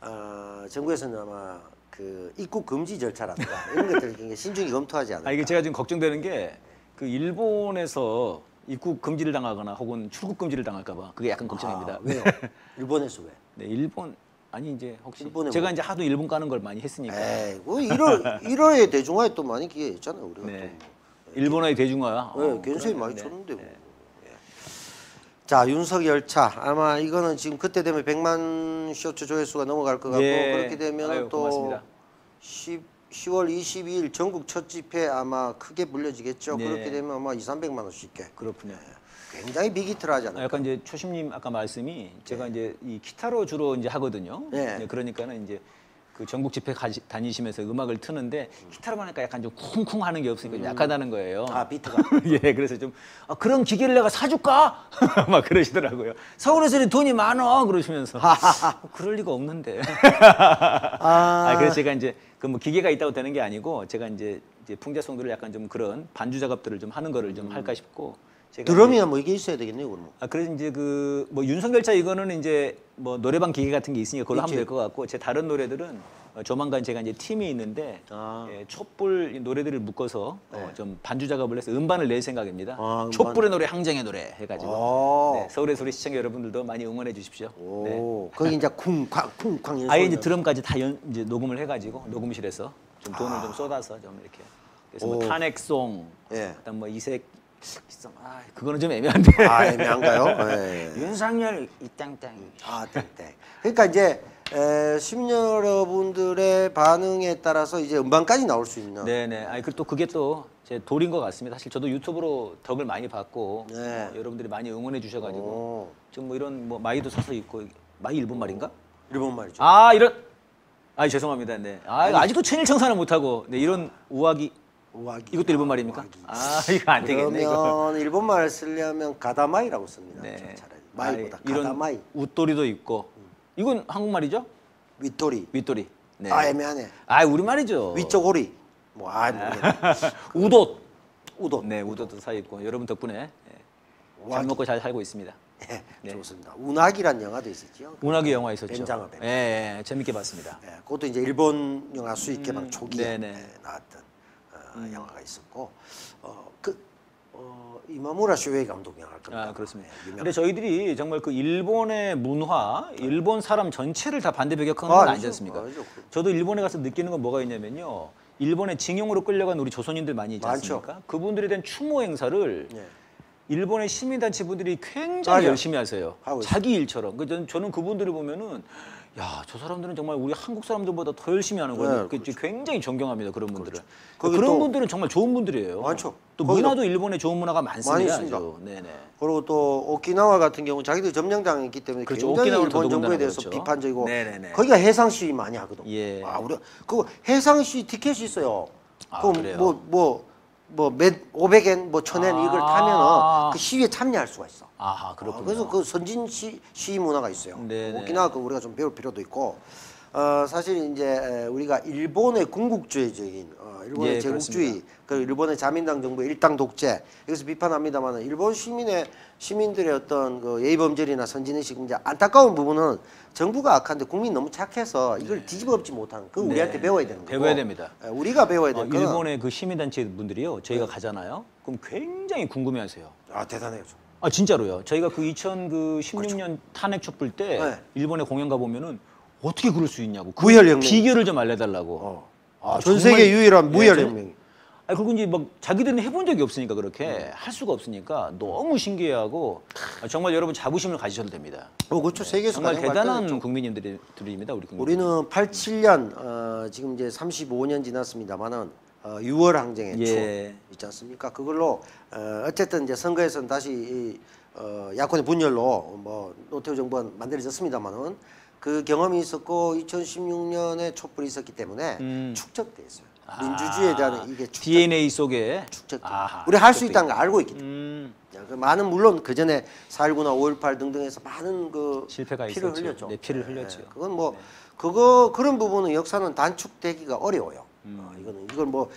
어, 정부에서는 아마 그 입국 금지 절차라든가 이런 것들을 굉장히 신중히 검토하지 않을까. 아, 이게 제가 지금 걱정되는 게 그 일본에서 입국 금지를 당하거나 혹은 출국 금지를 당할까 봐 그게 약간 걱정입니다. 아, 왜요? 일본에서 왜? 네, 일본. 아니 이제 혹시 제가 뭐... 이제 하도 일본 가는 걸 많이 했으니까. 에이, 뭐 일월 일월에 대중화에 또 많이 기회 있잖아요 우리가. 네. 뭐. 일본의 대중화야. 네, 어, 굉장히 많이 쳤는데. 네. 뭐. 네. 자 윤석열차 아마 이거는 지금 그때 되면 백만 쇼츠 조회수가 넘어갈 것 같고 예. 그렇게 되면 아유, 또 시월 이십이일 전국 첫 집회 아마 크게 불려지겠죠. 네. 그렇게 되면 아마 이삼백만 원씩 있게. 그렇군요. 네. 굉장히 비기트라잖아요. 약간 이제 초심님 아까 말씀이 제가 네. 이제 이 기타로 주로 이제 하거든요. 네. 그러니까는 이제 그 전국 집회 가시, 다니시면서 음악을 트는데 기타로만 하니까 약간 좀 쿵쿵하는 게 없으니까 음. 약하다는 거예요. 아 비트가. 예, 그래서 좀 아, 그런 기계를 내가 사줄까? 막 그러시더라고요. 서울에서는 돈이 많어 그러시면서. 그럴 리가 없는데. 아. 아, 그래서 제가 이제 그 뭐 기계가 있다고 되는 게 아니고 제가 이제, 이제 풍자송들을 약간 좀 그런 반주 작업들을 좀 하는 거를 좀 음. 할까 싶고. 드럼이나 뭐 이게 있어야 되겠네요, 그러면. 아, 그래서 이제 그 뭐 윤석열차 이거는 이제 뭐 노래방 기계 같은 게 있으니까 그걸로 있지. 하면 될 것 같고 제 다른 노래들은 어, 조만간 제가 이제 팀이 있는데 아. 예, 촛불 노래들을 묶어서 네. 어, 좀 반주 작업을 해서 음반을 낼 생각입니다. 아, 음반. 촛불의 노래, 항쟁의 노래 해가지고 네, 서울의 소리 시청자 여러분들도 많이 응원해 주십시오. 오. 네. 거기 이제 쿵쾅 쿵쾅 연습. 아예 이제 드럼까지 다 연, 이제 녹음을 해가지고 녹음실에서 좀 돈을 아. 좀 쏟아서 좀 이렇게. 그래서 뭐 탄핵송, 예. 그다음 뭐 이색. 아, 그거는 좀 애매한데. 아, 애매한가요? 네. 윤석열 이 땡땡. 아, 땡땡. 그러니까 이제 에, 시민 여러분들의 반응에 따라서 이제 음반까지 나올 수 있는. 네네. 아니 그 또 그게 또 제 돌인 것 같습니다. 사실 저도 유튜브로 덕을 많이 받고 네. 뭐, 여러분들이 많이 응원해 주셔가지고 지금 뭐 이런 뭐 마이도 서서 있고 마이 일본 말인가? 일본 말이죠. 아 이런. 아 죄송합니다. 네. 아 아니, 아직도 천일 청산을 못 하고 네, 이런 우악이. 우아기. 이것도 일본 말입니까? 우아기. 아 이거 안 되겠네. 그러면 이거. 일본 말 쓰려면 가다마이라고 씁니다. 네. 마이보다 아, 가다마이. 웃돌이도 있고 이건 한국 말이죠? 윗돌이. 윗돌이. 네. 아 애매하네. 아 우리 말이죠. 위쪽 오리. 뭐 아 모르겠네. 우돗. 우돗. 네 우돗도 사 있고 여러분 덕분에 우아기. 잘 먹고 잘 살고 있습니다. 네, 네. 좋습니다. 운하기란 영화도 있었죠. 운하기 영화 있었죠. 뱀장어 뱀. 예, 예, 재밌게 봤습니다. 예, 그것도 이제 일본 영화 수입개방 음, 초기에 네, 나왔던. 음. 영화가 있었고 어, 그, 어, 이마무라 쇼헤이 감독이 영화를 겁니다. 아, 그렇습니다. 네, 근데 저희들이 정말 그 일본의 문화, 일본 사람 전체를 다 반대 배격하는 건 아, 아니지 않습니까? 아니죠. 저도 일본에 가서 느끼는 건 뭐가 있냐면요. 일본에 징용으로 끌려간 우리 조선인들 많이 있지 않습니까? 많죠. 그분들에 대한 추모 행사를 네. 일본의 시민단체 분들이 굉장히 아, 열심히 하세요. 자기 일처럼. 그 저는, 저는 그분들을 보면은 야, 저 사람들은 정말 우리 한국 사람들보다 더 열심히 하는 거예요. 네, 그렇죠. 굉장히 존경합니다. 그런 분들은. 그렇죠. 그런 분들은 정말 좋은 분들이에요. 많죠. 또 문화도 일본에 좋은 문화가 많습니다. 네네. 그리고 또 오키나와 같은 경우 자기들 점령당했기 때문에 그렇죠. 굉장히 일본 정부에 대해서 그렇죠. 비판적이고 네네네. 거기가 해상 시위 많이 하거든요. 예. 아, 우리 그거 해상 시위 티켓이 있어요. 아, 그럼 그래요? 뭐 뭐. 뭐 몇 오백 엔, 뭐 천 엔 이걸 아 타면은 그 그 시위에 참여할 수가 있어. 아하, 그렇군요. 어, 그래서 그 선진 시, 시위 문화가 있어요. 네네. 오키나와 그 우리가 좀 배울 필요도 있고. 어, 사실 이제 우리가 일본의 군국주의적인 어, 일본의 예, 제국주의, 그리고 일본의 자민당 정부의 일당 독재, 여기서 비판합니다만 일본 시민의 시민들의 어떤 그 예의범절이나 선진의식 문제 안타까운 부분은 정부가 악한데 국민이 너무 착해서 이걸 네. 뒤집어엎지 못한 그 우리한테 네. 배워야 되는 거고. 배워야 됩니다. 우리가 배워야 되는 거. 어, 일본의 그 시민단체 분들이요, 저희가 네. 가잖아요. 그럼 굉장히 궁금해하세요. 아, 대단해요. 아, 진짜로요. 저희가 그 이천십육 년 그렇죠. 탄핵 촛불 때 네. 일본에 공연 가 보면은. 어떻게 그럴 수 있냐고. 무혈 비결을 좀 알려달라고. 어. 아, 전 세계 유일한 무혈 혁명. 아, 그리고 이제 막 자기들은 해본 적이 없으니까 그렇게 네. 할 수가 없으니까 너무 신기해하고 아, 정말 여러분 자부심을 가지셔도 됩니다. 어, 그렇죠. 네. 세계에서 정말 대단한 국민님들입니다. 우리 국민. 우리는 팔십칠 년 어, 지금 이제 삼십오 년 지났습니다만은 어, 유월 항쟁의 예. 추억 있지 않습니까? 그걸로 어, 어쨌든 이제 선거에서는 다시 이, 어, 야권의 분열로 뭐 노태우 정부가 만들어졌습니다만은. 그 경험이 있었고 이천십육 년에 촛불이 있었기 때문에 음. 축적돼 있어요. 아 민주주의에 대한 이게 축적, 디엔에이 속에 축적돼. 우리 할 수 있다는 걸 알고 있기 때문에. 음. 많은 물론 그 전에 사일구나 오일팔 등등에서 많은 그 실패가 피를 있었죠. 흘렸죠. 네, 피를 흘렸죠. 네, 그건 뭐 네. 그거 그런 부분은 역사는 단축되기가 어려워요. 음. 어, 이거는 이걸 뭐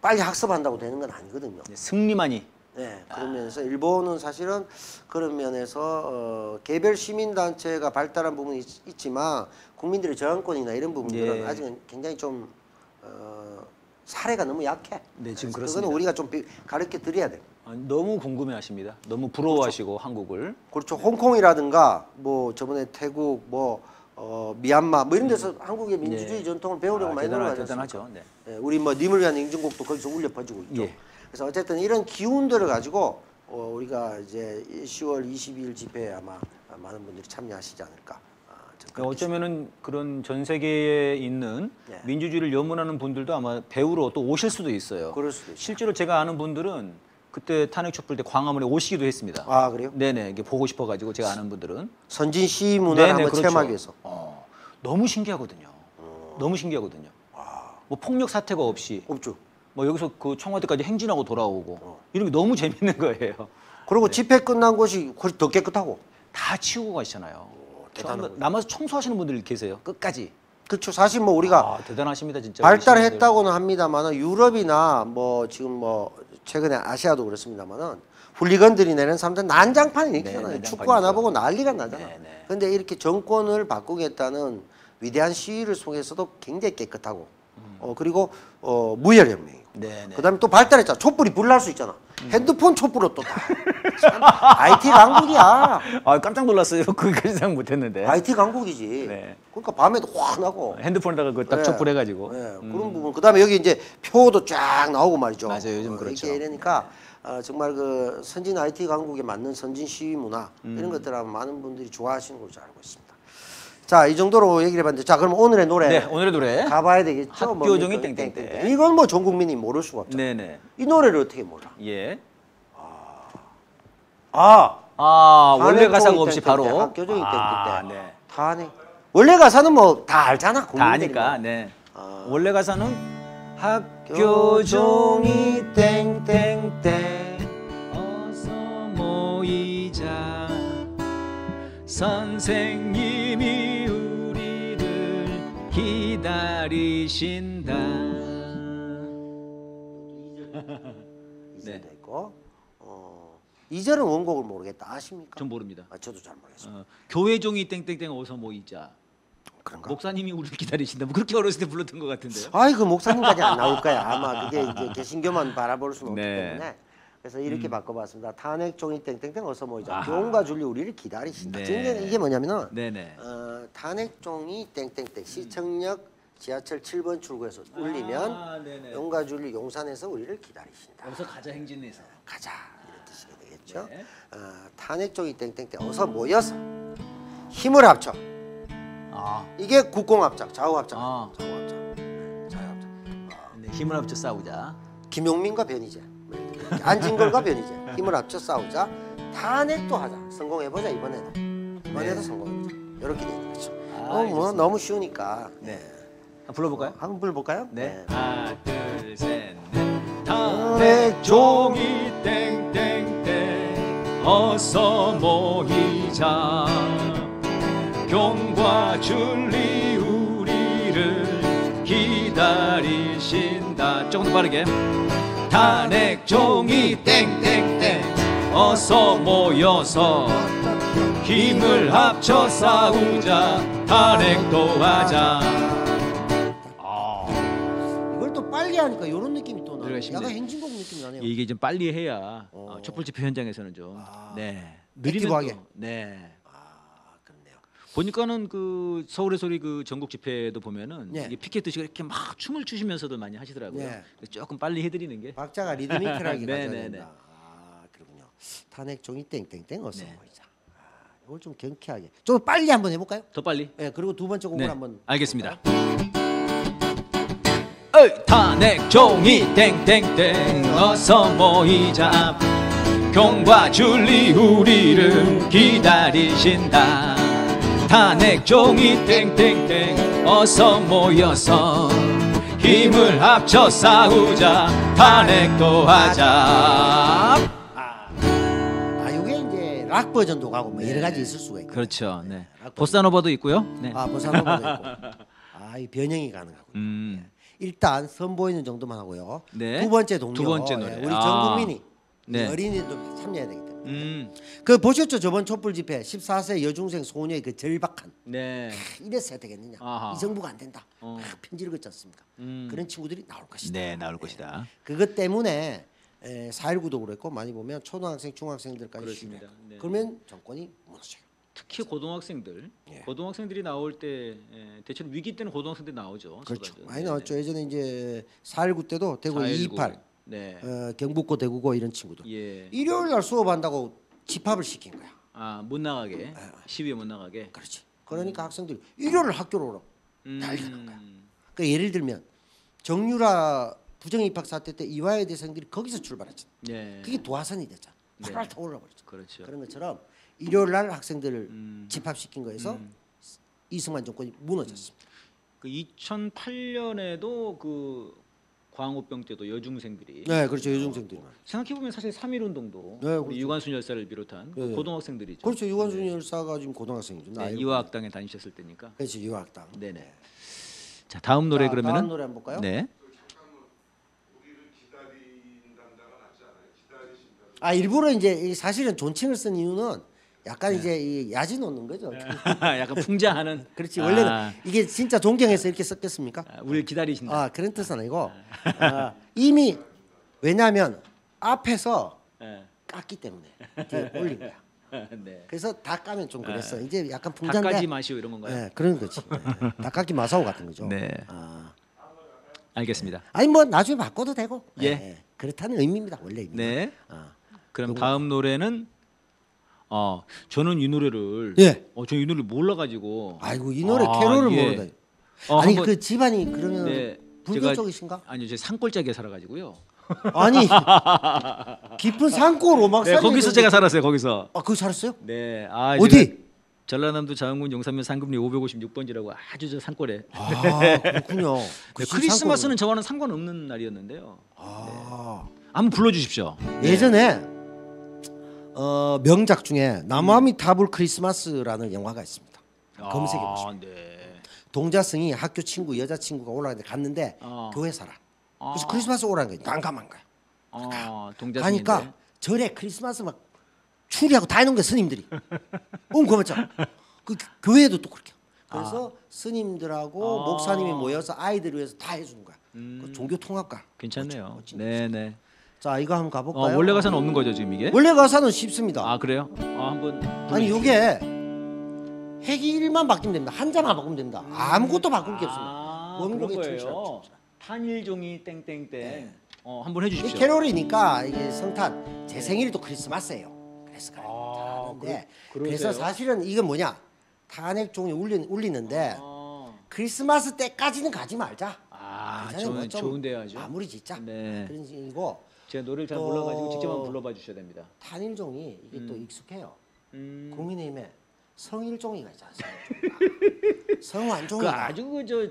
빨리 학습한다고 되는 건 아니거든요. 네, 승리만이. 네, 그러면서 아. 일본은 사실은 그런 면에서 어, 개별 시민단체가 발달한 부분이 있, 있지만 국민들의 저항권이나 이런 부분들은 예. 아직은 굉장히 좀 어, 사례가 너무 약해. 네, 지금 그렇습니다. 그거는 우리가 좀 가르쳐 드려야 돼요. 아, 너무 궁금해하십니다. 너무 부러워하시고 그렇죠. 한국을. 그렇죠. 홍콩이라든가 뭐 저번에 태국, 뭐 어, 미얀마 뭐 이런 데서 음. 한국의 민주주의 네. 전통을 배우려고 아, 많이 노력하셨습니다. 대단하죠. 네. 네, 우리 뭐 님을 위한 임진곡도 거기서 울려 퍼지고 있죠. 예. 그래서 어쨌든 이런 기운들을 가지고 어 우리가 이제 시월 이십이일 집회에 아마 많은 분들이 참여하시지 않을까. 아, 어쩌면은 그런 전 세계에 있는 네. 민주주의를 염원하는 분들도 아마 배우러 또 오실 수도 있어요. 그럴 수도 있어요. 실제로 제가 아는 분들은 그때 탄핵 촛불 때 광화문에 오시기도 했습니다. 아, 그래요? 네네. 이게 보고 싶어가지고 제가 아는 분들은 선진 시위 문화를 한번 그렇죠. 체험하기 위해서. 어, 너무 신기하거든요. 어. 너무 신기하거든요. 와. 뭐 폭력 사태가 없이. 없죠. 뭐 여기서 그 청와대까지 행진하고 돌아오고 어. 이런 게 너무 재밌는 거예요. 그리고 네. 집회 끝난 곳이 훨씬 더 깨끗하고 다 치우고 가시잖아요. 오, 남아서 청소하시는 분들 계세요. 끝까지. 그렇죠. 사실 뭐 우리가 아, 대단하십니다 진짜. 발달했다고는 합니다만 유럽이나 뭐 지금 뭐 최근에 아시아도 그렇습니다만은 훌리건들이 내는 사람들 난장판이 있잖아요. 네, 축구 하나 보고 난리가 나잖아. 그런데 네, 네. 이렇게 정권을 바꾸겠다는 위대한 시위를 속에서도 굉장히 깨끗하고 음. 어 그리고 어 무혈혁명이. 네. 그다음에 또 발달했잖아. 촛불이 불날 수 있잖아. 음. 핸드폰 촛불로 또 다. 아이티 강국이야. 아, 깜짝 놀랐어요. 그거 이상 못했는데. 아이티 강국이지. 네. 그러니까 밤에도 확 나고. 핸드폰에다가 그 딱 네. 촛불 해가지고. 네. 음. 그런 부분. 그다음에 여기 이제 표도 쫙 나오고 말이죠. 맞아요. 요즘 어, 그렇죠. 이게 이러니까 어, 정말 그 선진 아이티 강국에 맞는 선진 시위 문화 음. 이런 것들 아마 많은 분들이 좋아하시는 걸로 알고 있습니다. 자, 이 정도로 얘기를 해봤는데, 자, 그럼 오늘의 노래. 네, 오늘의 노래. 가봐야 되겠죠. 학교종이 땡땡땡. 이건 뭐 전 국민이 모를 수가 없죠. 네네. 이 노래를 어떻게 몰라? 예. 아. 아. 아, 원래 가사가 없이 바로. 학교종이 땡땡땡. 네. 다 아네. 원래 가사는 뭐 다 알잖아. 다 아니까, 네. 아. 원래 가사는 학교종이 땡땡땡. 어서 모이자. 선생님이 기다리신다. 네. 있고. 어, 이 절은 원곡을 모르겠다. 아십니까? 전 모릅니다. 아, 저도 잘 모르겠습니다. 어, 교회종이 땡땡땡 어서 모이자. 그런가? 목사님이 우리를 기다리신다. 뭐 그렇게 어렸을 때 불렀던 것 같은데요. 아이, 그 목사님까지 안 나올 거야. 아마 그게 이제 개신교만 바라볼 수는 없기 네. 때문에. 그래서 이렇게 음. 바꿔봤습니다. 탄핵종이 땡땡땡 어서 모이자. 교훈과 진리 우리를 기다리신다. 네. 이게 뭐냐면은 네네. 어, 탄핵종이 땡땡땡 시청역 지하철 칠 번 출구에서 아, 울리면 용과 진리 용산에서 우리를 기다리신다. 어서 가자 행진에서. 가자 이런 뜻이 되겠죠. 네. 어, 탄핵종이 땡땡땡 어서 모여서 힘을 합쳐. 아. 이게 국공합작, 좌우합작. 아. 좌우합작. 좌우합작. 아. 네, 힘을 합쳐 싸우자. 김용민과 변희재. 안진걸과 변희재 힘을 합쳐 싸우자. 탄핵도 하자. 성공해보자. 이번에도 이번에도 네. 성공해보자. 이렇게 되는 거죠. 아, 너무, 너무 쉬우니까 네. 한번 불러볼까요? 한번 불러볼까요? 네. 네. 하나 둘 셋 넷 탄핵종이 땡땡땡 어서 모이자. 경과 줄리 우리를 기다리신다. 조금 더 빠르게. 탄핵종이 땡땡땡 어서 모여서 힘을 합쳐 싸우자. 탄핵도 하자. 아. 이걸 또 빨리 하니까 이런 느낌이 또 나요. 약간 행진곡 느낌이 나네요. 이게 좀 빨리 해야 어. 촛불집회 현장에서는 좀 아. 네. 느리면 또, 네. 아, 그렇네요. 보니까는 그 서울의 소리 그 전국 집회도 보면은 네. 이게 피켓 드시고 이렇게 막 춤을 추시면서도 많이 하시더라고요. 네. 조금 빨리 해드리는 게 박자가 리드미컬하게 가져야 된다. 아, 그렇군요. 탄핵 종이 땡땡땡 어서 네. 모이자. 이걸 좀 경쾌하게 좀 빨리 한번 해볼까요? 더 빨리? 네, 그리고 두 번째 곡을 네. 한번 알겠습니다. 탄핵 종이 땡땡땡 어서 모이자. 경과 줄리 우리를 기다리신다. 탄핵 종이 땡땡땡 어서 모여서 힘을 합쳐 싸우자. 탄핵도 하자. 락 버전도 가고 뭐 네. 여러 가지 있을 수가 있고. 그렇죠. 네. 네. 보사노바도 있고요. 네. 아, 보사노바도 있고. 아, 이 변형이 가능하고. 음. 네. 일단 선보이는 정도만 하고요. 네. 두 번째 동료. 두 번째 노래. 네. 우리 아. 전 국민이 네. 어린이도 참여해야 되기 때문에. 음. 그 보셨죠? 저번 촛불 집회 십사 세 여중생 소녀의 그 절박한. 네. 아, 이랬어야 되겠느냐. 아하. 이 정부가 안 된다. 어. 아, 편지를 긋지 않습니까? 음. 그런 친구들이 나올 것이다. 네, 나올 것이다. 네. 그것 때문에. 사일구도 그랬고 많이 보면 초등학생, 중학생들까지 쉽니다. 네. 그러면 정권이 무너져요. 특히 고등학생들, 예. 고등학생들이 나올 때 대체로 위기 때는 고등학생들이 나오죠. 그렇죠. 쏟아져. 많이 나왔죠. 네. 예전에 이제 사일구 때도 대구 이이팔, 네. 어, 경북고, 대구고 이런 친구들. 예. 일요일 날 수업한다고 집합을 시킨 거야. 아, 못 나가게, 아, 시위에 못 나가게. 그렇지. 그러니까 음. 학생들이 일요일 학교로 오라고 음. 난리가 난 거야. 그러니까 예를 들면 정유라 부정입학 사태 때 이화여대 대생들이 거기서 출발했죠. 예. 그게 도화선이 됐죠. 팔팔 예. 타올라 버렸죠. 그렇죠. 그런 것처럼 일요일 날 학생들을 음. 집합시킨 거에서 음. 이승만 정권이 무너졌습니다. 음. 그 이천팔 년에도 그 광우병 때도 여중생들이 네, 그렇죠. 여중생들이. 생각해 보면 사실 삼일 운동도 네, 그렇죠. 유관순 열사를 비롯한 네, 네. 고등학생들이죠. 그렇죠. 유관순 네. 열사가 지금 고등학생이죠. 네, 이화학당에 다니셨을 때니까. 그렇죠. 이화학당. 네, 네. 자, 다음 노래 자, 그러면은 다음 노래 한번 볼까요? 네. 아 일부러 이제 사실은 존칭을 쓴 이유는 약간 네. 이제 야지 놓는 거죠. 약간 풍자하는. 그렇지. 원래는 아. 이게 진짜 동경해서 이렇게 썼겠습니까? 아, 우리 기다리신다. 아 그런 뜻은 아니고 아, 이미 왜냐하면 앞에서 네. 깠기 때문에 뒤에 올린 거야. 네. 그래서 다 까면 좀 그랬어. 이제 약간 풍자인데. 다 까지 마시오 이런 건가요? 네, 그런 거지. 네. 다 깎기 마사오 같은 거죠. 네. 아. 알겠습니다. 아니 뭐 나중에 바꿔도 되고. 예. 네. 그렇다는 의미입니다. 원래 의미입니다. 네. 아. 그럼 누구? 다음 노래는 어 저는 이 노래를 예. 어 저는 이 노래를 몰라 가지고 아이고 이 노래 아, 캐롤을 예. 모르다. 어, 아니 그 집안이 그러면 네, 불교 쪽이신가? 아니요. 제 산골짜기에 살아 가지고요. 아니 깊은 산골로 막 살았어요. 네, 거기서 제가 살았어요. 거기서. 아, 거기 살았어요? 네. 아, 어디? 전라남도 자흥군 용산면 상금리 오백오십육 번지라고 아주 저 산골에. 아, 그렇군요. 네, 크리스마스는 저와는 상관없는 날이었는데요. 아. 네. 한번 불러 주십시오. 예전에 네. 어, 명작 중에 나무아미타불 크리스마스라는 영화가 있습니다. 아, 검색해 보시면 네. 동자승이 학교 친구 여자친구가 올라갔는데 갔는데 아. 교회 살아. 아. 그래서 크리스마스 오라는 거예요. 난감한 거야. 아, 동자승인데. 가니까 절에 크리스마스 막 추리하고 다 해놓은 거야 스님들이. 응 고맙죠. 그 교회도 또 그렇게. 그래서 아. 스님들하고 아. 목사님이 모여서 아이들을 위해서 다 해주는 거야. 음. 그 종교 통합과. 괜찮네요. 네네. 자 이거 한번 가볼까요? 어, 원래 가사는 없는 거죠 지금 이게? 원래 가사는 쉽습니다. 아 그래요? 아 한번 아니 이게 핵일만 바뀌면 됩니다. 한자만 바꾸면 됩니다. 아무것도 바꿀 게 없습니다. 아, 원곡의 춤추죠. 탄일종이 땡땡땡. 네. 어 한번 해주십시오. 캐롤이니까 이게 성탄 제 생일이 또 크리스마스예요. 그래서 아, 그래, 그래서 사실은 이건 뭐냐 탄핵종이 울린, 울리는데 아. 크리스마스 때까지는 가지 말자. 아 좋은 좋은데 하죠. 마무리 짓자. 네. 그런 식이고. 제가 노래를 잘 몰라가지고 직접 한번 불러봐 주셔야 됩니다. 탄일종이 이게 음. 또 익숙해요. 음. 국민의힘에 성일종이가 있지 않습니까? 성완종이가 아주 그저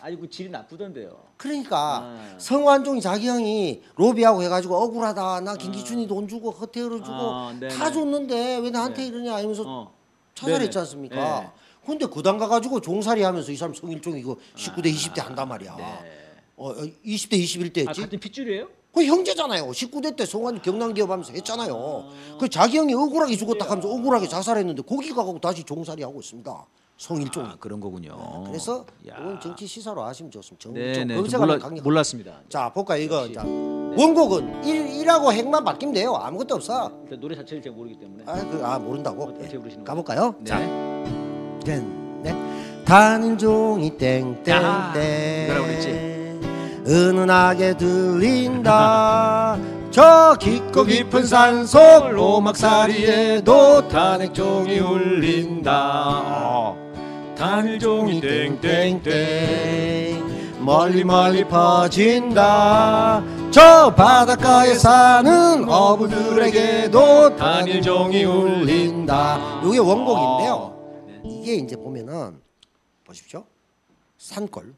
아이고 질이 나쁘던데요. 그러니까 아. 성완종이 자기 형이 로비하고 해가지고 억울하다. 나 김기춘이 아. 돈 주고 허태우를 주고 아, 다 줬는데 왜 나한테 네. 이러냐 이러면서 어. 찾아냈지 않습니까? 네. 근데 그당 가가지고 종살이 하면서 이 사람 성일종이고 십구 대 아. 이십 대 한단 말이야. 네. 어, 이십 대 이십일 대 했지. 아, 같은 핏줄이에요? 그 형제잖아요. 십구 대 때 성완종 경남기업하면서 했잖아요. 아. 그 자기 형이 억울하게 죽었다 하면서 억울하게 자살했는데 거기 가고 다시 종살이 하고 있습니다. 성일종. 아, 그런 거군요. 네, 그래서 야. 이건 정치 시사로 아시면 좋습니다. 네네. 검색하면 강력. 몰랐습니다. 자 볼까요 이거. 자, 네. 원곡은 일하고 핵만 바뀌면 돼요. 아무것도 없어. 일단 노래 자체를 제가 모르기 때문에. 아, 그, 아 모른다고. 네. 가볼까요? 네. 자, 네. 네. 탄일종이 땡땡땡. 뭐라고 그랬지? 은은하게 들린다. 저 깊고 깊은 산속 로막사리에도 탄핵종이 울린다. 탄일종이 땡땡땡 멀리 멀리 퍼진다. 저 바닷가에 사는 어부들에게도 탄일종이 울린다. 이게 원곡인데요. 이게 이제 보면은 보십시오. 산골,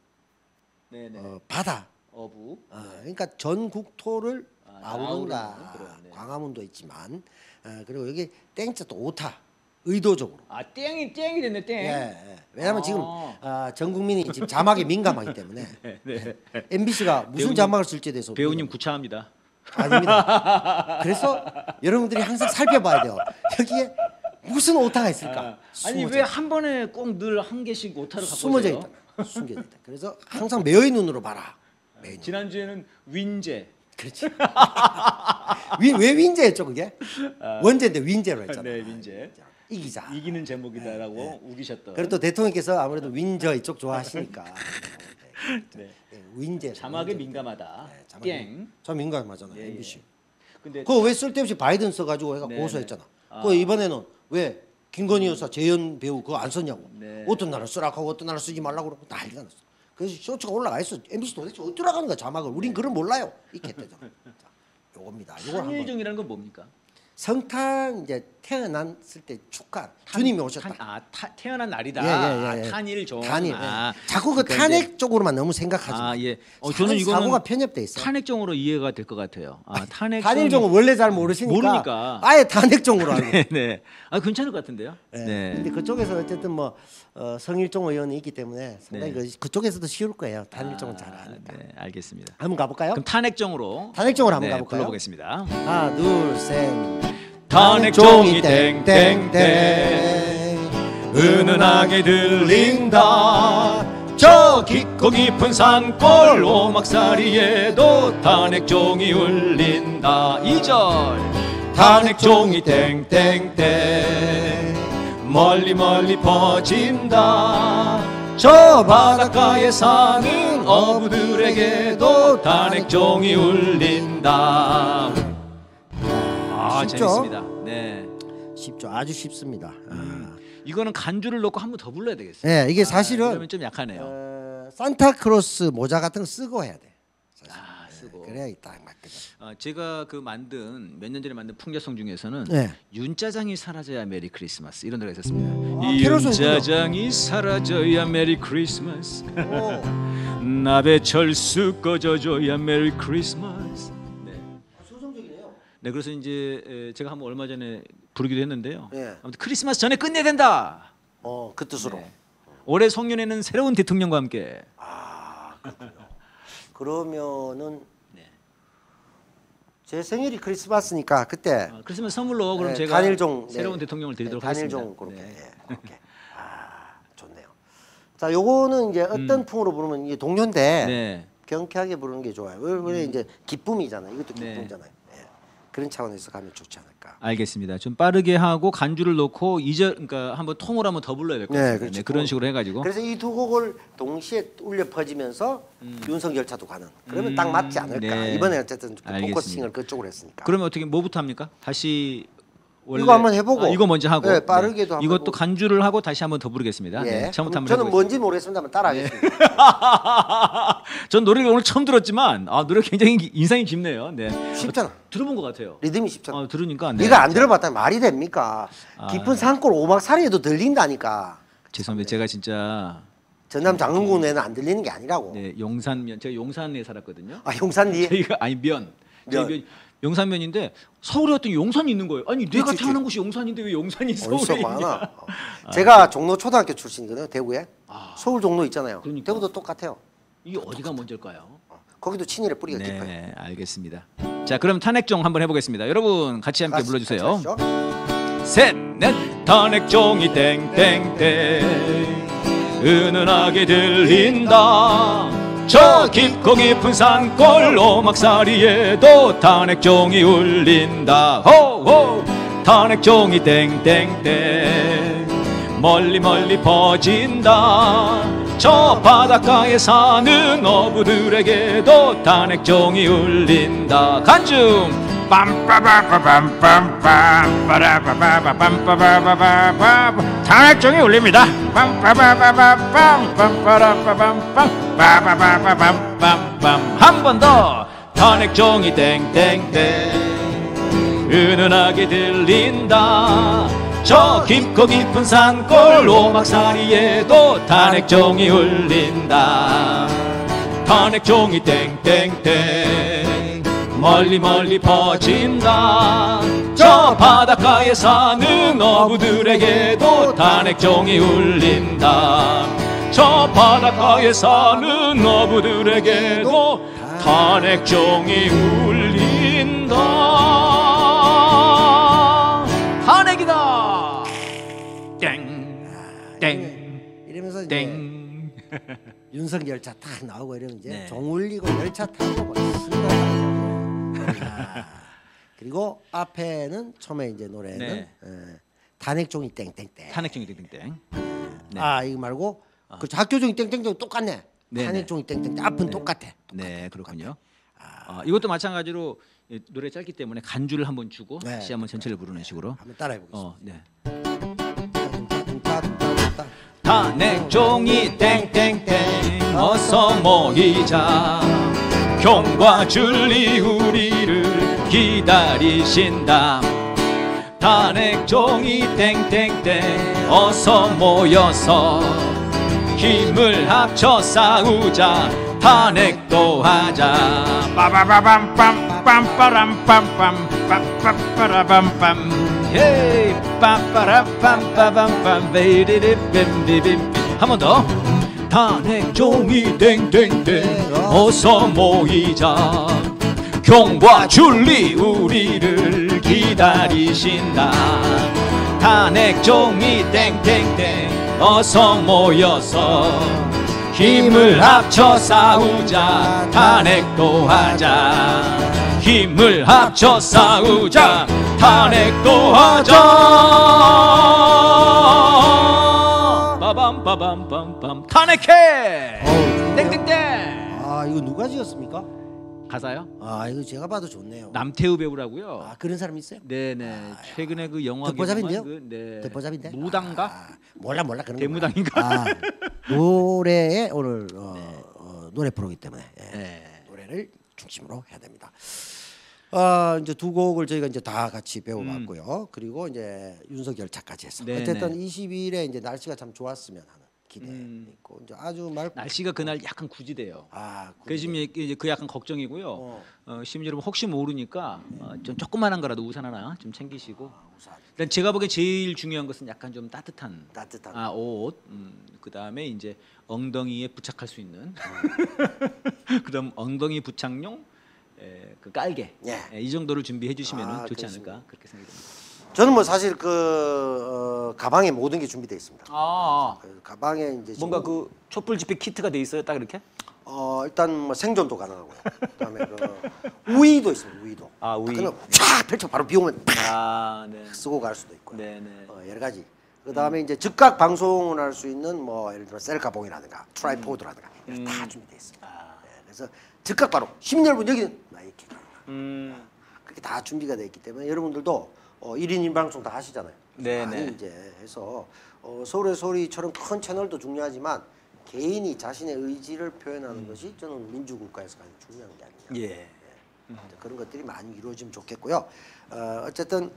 어, 바다, 어부. 어, 그러니까 전 국토를 아, 아우른다. 네. 광화문도 있지만 어, 그리고 여기 땡자 또 오타 의도적으로. 아 땡이 땡이 됐네 땡. 예, 예. 왜냐하면 아. 지금 어, 전 국민이 지금 자막에 민감하기 때문에 네, 네. 엠비씨가 무슨 배우님, 자막을 쓸지에 대해서 배우님 구차합니다. 아닙니다. 그래서 여러분들이 항상 살펴봐야 돼요. 여기에 무슨 오타가 있을까? 아, 아니 왜 한 번에 꼭 늘 한 개씩 오타를 갖고 숨어져 있다. 숨겨져 있다. 그래서 항상 매의 눈으로 봐라. 매의 눈. 지난주에는 윈제. 그렇지. 윈, 왜 윈제였죠 그게? 아, 원제인데 윈제로 했잖아요. 네, 윈제. 이기자. 이기는 제목이다라고 네, 네. 우기셨던. 그래도 대통령께서 아무래도 윈저 이쪽 좋아하시니까. 네. 네, 윈제. 자막에 민감하다. 네, 자막에 땡. 저 민감하잖아요. 예, 엠비씨. 근데 그거 왜 쓸데없이 바이든 써가지고 해가 네, 고소했잖아. 아. 그 이번에는 왜 김건희 여사 재현 배우 그거 안 썼냐고. 네. 어떤 나라 쓰라고 하고 어떤 나라 쓰지 말라고 그러고 난리가 났어. 그래서 쇼츠가 올라가 있어. 엠비씨 도대체 어디 들어가는 거야 자막을. 우린 그걸 몰라요. 이렇게 했대죠. 자, 요겁니다. 탄일종이라는 건 뭡니까? 성탄 이제 태어났을 때 축하. 탄, 주님이 오셨다. 탄, 아 타, 태어난 날이다. 예, 예, 예. 아, 탄일종. 탄일. 아, 예. 자꾸 그 그러니까 탄핵 이제, 쪽으로만 너무 생각하지. 아 예. 어, 저는 이거 사고가 편협돼 있어. 탄핵종으로 이해가 될 것 같아요. 아 탄핵. 탄일종은 원래 잘 모르시니까. 모르니까. 아예 탄핵종으로 하고. 네, 네. 아 괜찮을 것 같은데요. 네. 네. 근데 그쪽에서 어쨌든 뭐 어, 성일종 의원이 있기 때문에 상당히 네. 그쪽에서도 쉬울 거예요. 탄일종은 아, 잘 아니까. 네, 알겠습니다. 한번 가볼까요? 그럼 탄핵종으로. 탄핵종으로 한번 네, 가볼까요? 불러보겠습니다. 하나, 둘, 셋. 탄핵종이 땡땡땡 은은하게 들린다. 저 깊고 깊은 산골 오막사리에도 탄핵종이 울린다. 이 절 탄핵종이 땡땡땡 멀리 멀리 퍼진다. 저 바닷가에 사는 어부들에게도 탄핵종이 울린다. 아, 쉽죠? 재밌습니다. 네, 쉽죠. 아주 쉽습니다. 음. 이거는 간주를 넣고 한 번 더 불러야 되겠어요. 네, 이게 사실은 아, 그러면 좀 약하네요. 어, 산타크로스 모자 같은 거 쓰고 해야 돼. 사실. 아, 쓰고. 네, 그래야 있다 맞거든. 어, 제가 그 만든 몇 년 전에 만든 풍자송 중에서는 네. 윤짜장이 사라져야 메리 크리스마스 이런 노래가 있었습니다. 아, 이 윤짜장이 사라져야 메리 크리스마스. 나베 철수 꺼져줘야 메리 크리스마스. 네, 그래서 이제 제가 한번 얼마 전에 부르기도 했는데요. 예. 아무튼 크리스마스 전에 끝내야 된다. 어, 그 뜻으로. 네. 올해 송년회는 새로운 대통령과 함께. 아, 그렇군요. 그러면은 네. 제 생일이 크리스마스니까 그때. 아, 크리스마스 선물로 그럼 네, 제가 단일종, 새로운 네. 대통령을 드리도록 네, 단일종 하겠습니다. 단일종 그렇게. 네. 네, 그렇게. 아, 좋네요. 자, 요거는 이제 어떤 음. 풍으로 부르면 이게 동료인데 네. 경쾌하게 부르는 게 좋아요. 원래 음. 이제 기쁨이잖아요. 이것도 기쁨이잖아요. 네. 그런 차원에서 가면 좋지 않을까. 알겠습니다. 좀 빠르게 하고 간주를 놓고 이절 그러니까 한번 통으로 한번 더 불러야 될 것 같아요. 네, 그렇죠. 네, 그런 식으로 해가지고. 그래서 이 두 곡을 동시에 울려 퍼지면서 음. 윤석열차도 가는. 그러면 음. 딱 맞지 않을까. 네. 이번에 어쨌든 포커싱을 그쪽으로 했으니까. 그러면 어떻게 뭐부터 합니까? 다시 원래 이거 한번 해보고. 아, 이거 먼저 하고. 네, 빠르게도 네. 이것도 해보고. 간주를 하고 다시 한번 더 부르겠습니다. 네. 네. 처음부터 한번 저는 해보겠습니다. 뭔지 모르겠습니다만 따라하겠습니다. 네. 전 노래를 오늘 처음 들었지만 아 노래 굉장히 인상이 깊네요. 네. 쉽잖아. 들어본 것 같아요. 리듬이 쉽잖아. 아, 들으니까 네. 네가 안 들어봤다면 말이 됩니까? 아, 깊은 산골 오막사리에도 들린다니까. 죄송합니다. 제가 진짜 전남 장흥군에는 안 들리는 게 아니라고. 네, 용산면. 제가 용산에 살았거든요. 아, 용산리? 저희가 아니 면. 면. 면. 용산면인데 서울에 왔더니 용산이 있는 거예요. 아니, 내가 태어난 곳이 용산인데 왜 용산이 서울에 있냐. 아, 제가 네. 종로 초등학교 출신이거든요. 대구에. 아, 서울 종로 있잖아요. 그러니까. 대구도 똑같아요. 이게 어디가 먼저일까요? 거기도 친일의 뿌리가 네, 깊어요. 네, 알겠습니다. 자, 그럼 탄핵종 한번 해보겠습니다. 여러분 같이 함께 같이, 불러주세요. 셋, 넷. 탄핵종이 땡땡땡 은은하게 들린다. 저 깊고 깊은 산골 오막사리에도 탄핵종이 울린다. 호호 탄핵종이 땡땡땡 멀리 멀리 퍼진다. 저 바닷가에 사는 어부들에게도 탄핵종이 울린다. 간증 빰빠바바밤빰빠라바바밤빠바바밤빠바바밤 탄핵종이 울립니다. 빰빠바바밤빰빠라바밤빰빠바바밤빰빰빰 한 번 더 탄핵종이 땡땡땡 은은하게 들린다. 저 깊고 깊은 산골 오막 사이에도 탄핵종이 울린다. 탄핵종이 땡땡땡 멀리 멀리 퍼진다. 저 바닷가에 사는 어부들에게도 탄핵종이 울린다. 저 바닷가에 사는 어부들에게도 탄핵종이 울린다. 탄핵이다. 땡, 땡, 이러면서 땡. 윤석열 차 딱 나오고 이러면 이제 네. 종 울리고 열차 타고 있습니다. 그리고 앞에는 처음에 이제 노래는 네. 에, 탄핵종이 땡땡땡. 탄핵종이 땡땡땡. 네. 아 이거 말고 어. 그 학교종이 땡땡땡 똑같네. 네네. 탄핵종이 땡땡땡 앞은 네. 똑같아. 똑같아. 네 그렇군요. 아, 어, 이것도 마찬가지로 노래 짧기 때문에 간주를 한번 주고 네. 다시 한번 전체를 부르는 식으로. 한번 따라해 보겠습니다. 어, 네. 탄핵종이 땡땡땡 어서 모이자. 경과 줄리 우리를 기다리신다. 탄핵종이 땡땡땡 어서 모여서 힘을 합쳐 싸우자. 탄핵도 하자. 빠바바밤빰빰빠람빰빰빠빠라밤빰빰 헤이 빠빠라밤빰빰빰 베이디디빔비빔 한 번 더. 탄핵종이 땡땡땡 어서 모이자. 경과 줄리 우리를 기다리신다. 탄핵종이 땡땡땡 어서 모여서 힘을 합쳐 싸우자. 탄핵도 하자. 힘을 합쳐 싸우자. 탄핵도 하자. 빰빰빰빰빰 탄핵해. 어우, 땡땡땡. 아 이거 누가 지었습니까? 가사요? 아 이거 제가 봐도 좋네요. 남태우 배우라고요. 아 그런 사람 있어요? 네네. 아, 최근에 그 영화 대포잡인데요? 그, 네. 대포잡인데? 무당가? 아, 몰라 몰라 그런 대무당인가? 아, 노래에 오늘 어, 네. 어, 노래 프로기 때문에 예. 네. 노래를 중심으로 해야 됩니다. 어, 이제 두 곡을 저희가 이제 다 같이 배워봤고요. 음. 그리고 이제 윤석열 차까지 해서 네네. 어쨌든 이십일에 이제 날씨가 참 좋았으면 하는 기대 음. 있고 이제 아주 말 날씨가 그날 약간 구지대요. 아, 그래서 이제 그 약간 걱정이고요. 어. 어, 심지어 혹시 모르니까 네. 어, 좀 조그만한 거라도 우산 하나 좀 챙기시고. 아, 우산. 일단 제가 보기에 제일 중요한 것은 약간 좀 따뜻한 따뜻한 아, 옷. 음, 그 다음에 이제 엉덩이에 부착할 수 있는 음. 그다음 엉덩이 부착용. 예, 그 깔개 예. 예, 이 정도를 준비해 주시면 아, 좋지 그렇습니다. 않을까 그렇게 생각합니다. 저는 뭐 사실 그 어, 가방에 모든 게 준비되어 있습니다. 아, 그 가방에 이제 뭔가 그 촛불 집회 키트가 돼 있어요, 딱 이렇게? 어 일단 뭐 생존도 가능하고요. 그다음에 그 우위도 있습니다. 우위도. 아 우위. 그럼 쫙 펼쳐 바로 비 오면 팍 아, 네. 쓰고 갈 수도 있고요. 네, 네. 어, 여러 가지. 그다음에 음. 이제 즉각 방송을 할 수 있는 뭐 예를 들어 셀카봉이라든가 트라이포드라든가 음. 이런 다 준비되어 있습니다. 아. 네, 그래서 즉각 바로 십년분 여기는 나의 기간이다. 음. 그렇게 다 준비가 돼 있기 때문에 여러분들도 어, 일인 방송 다 하시잖아요. 네, 많이 이제 해서 어, 서울의 소리처럼 큰 채널도 중요하지만 개인이 자신의 의지를 표현하는 음. 것이 저는 민주국가에서 가장 중요한 게 아니냐. 예. 예. 음. 그런 것들이 많이 이루어지면 좋겠고요. 어, 어쨌든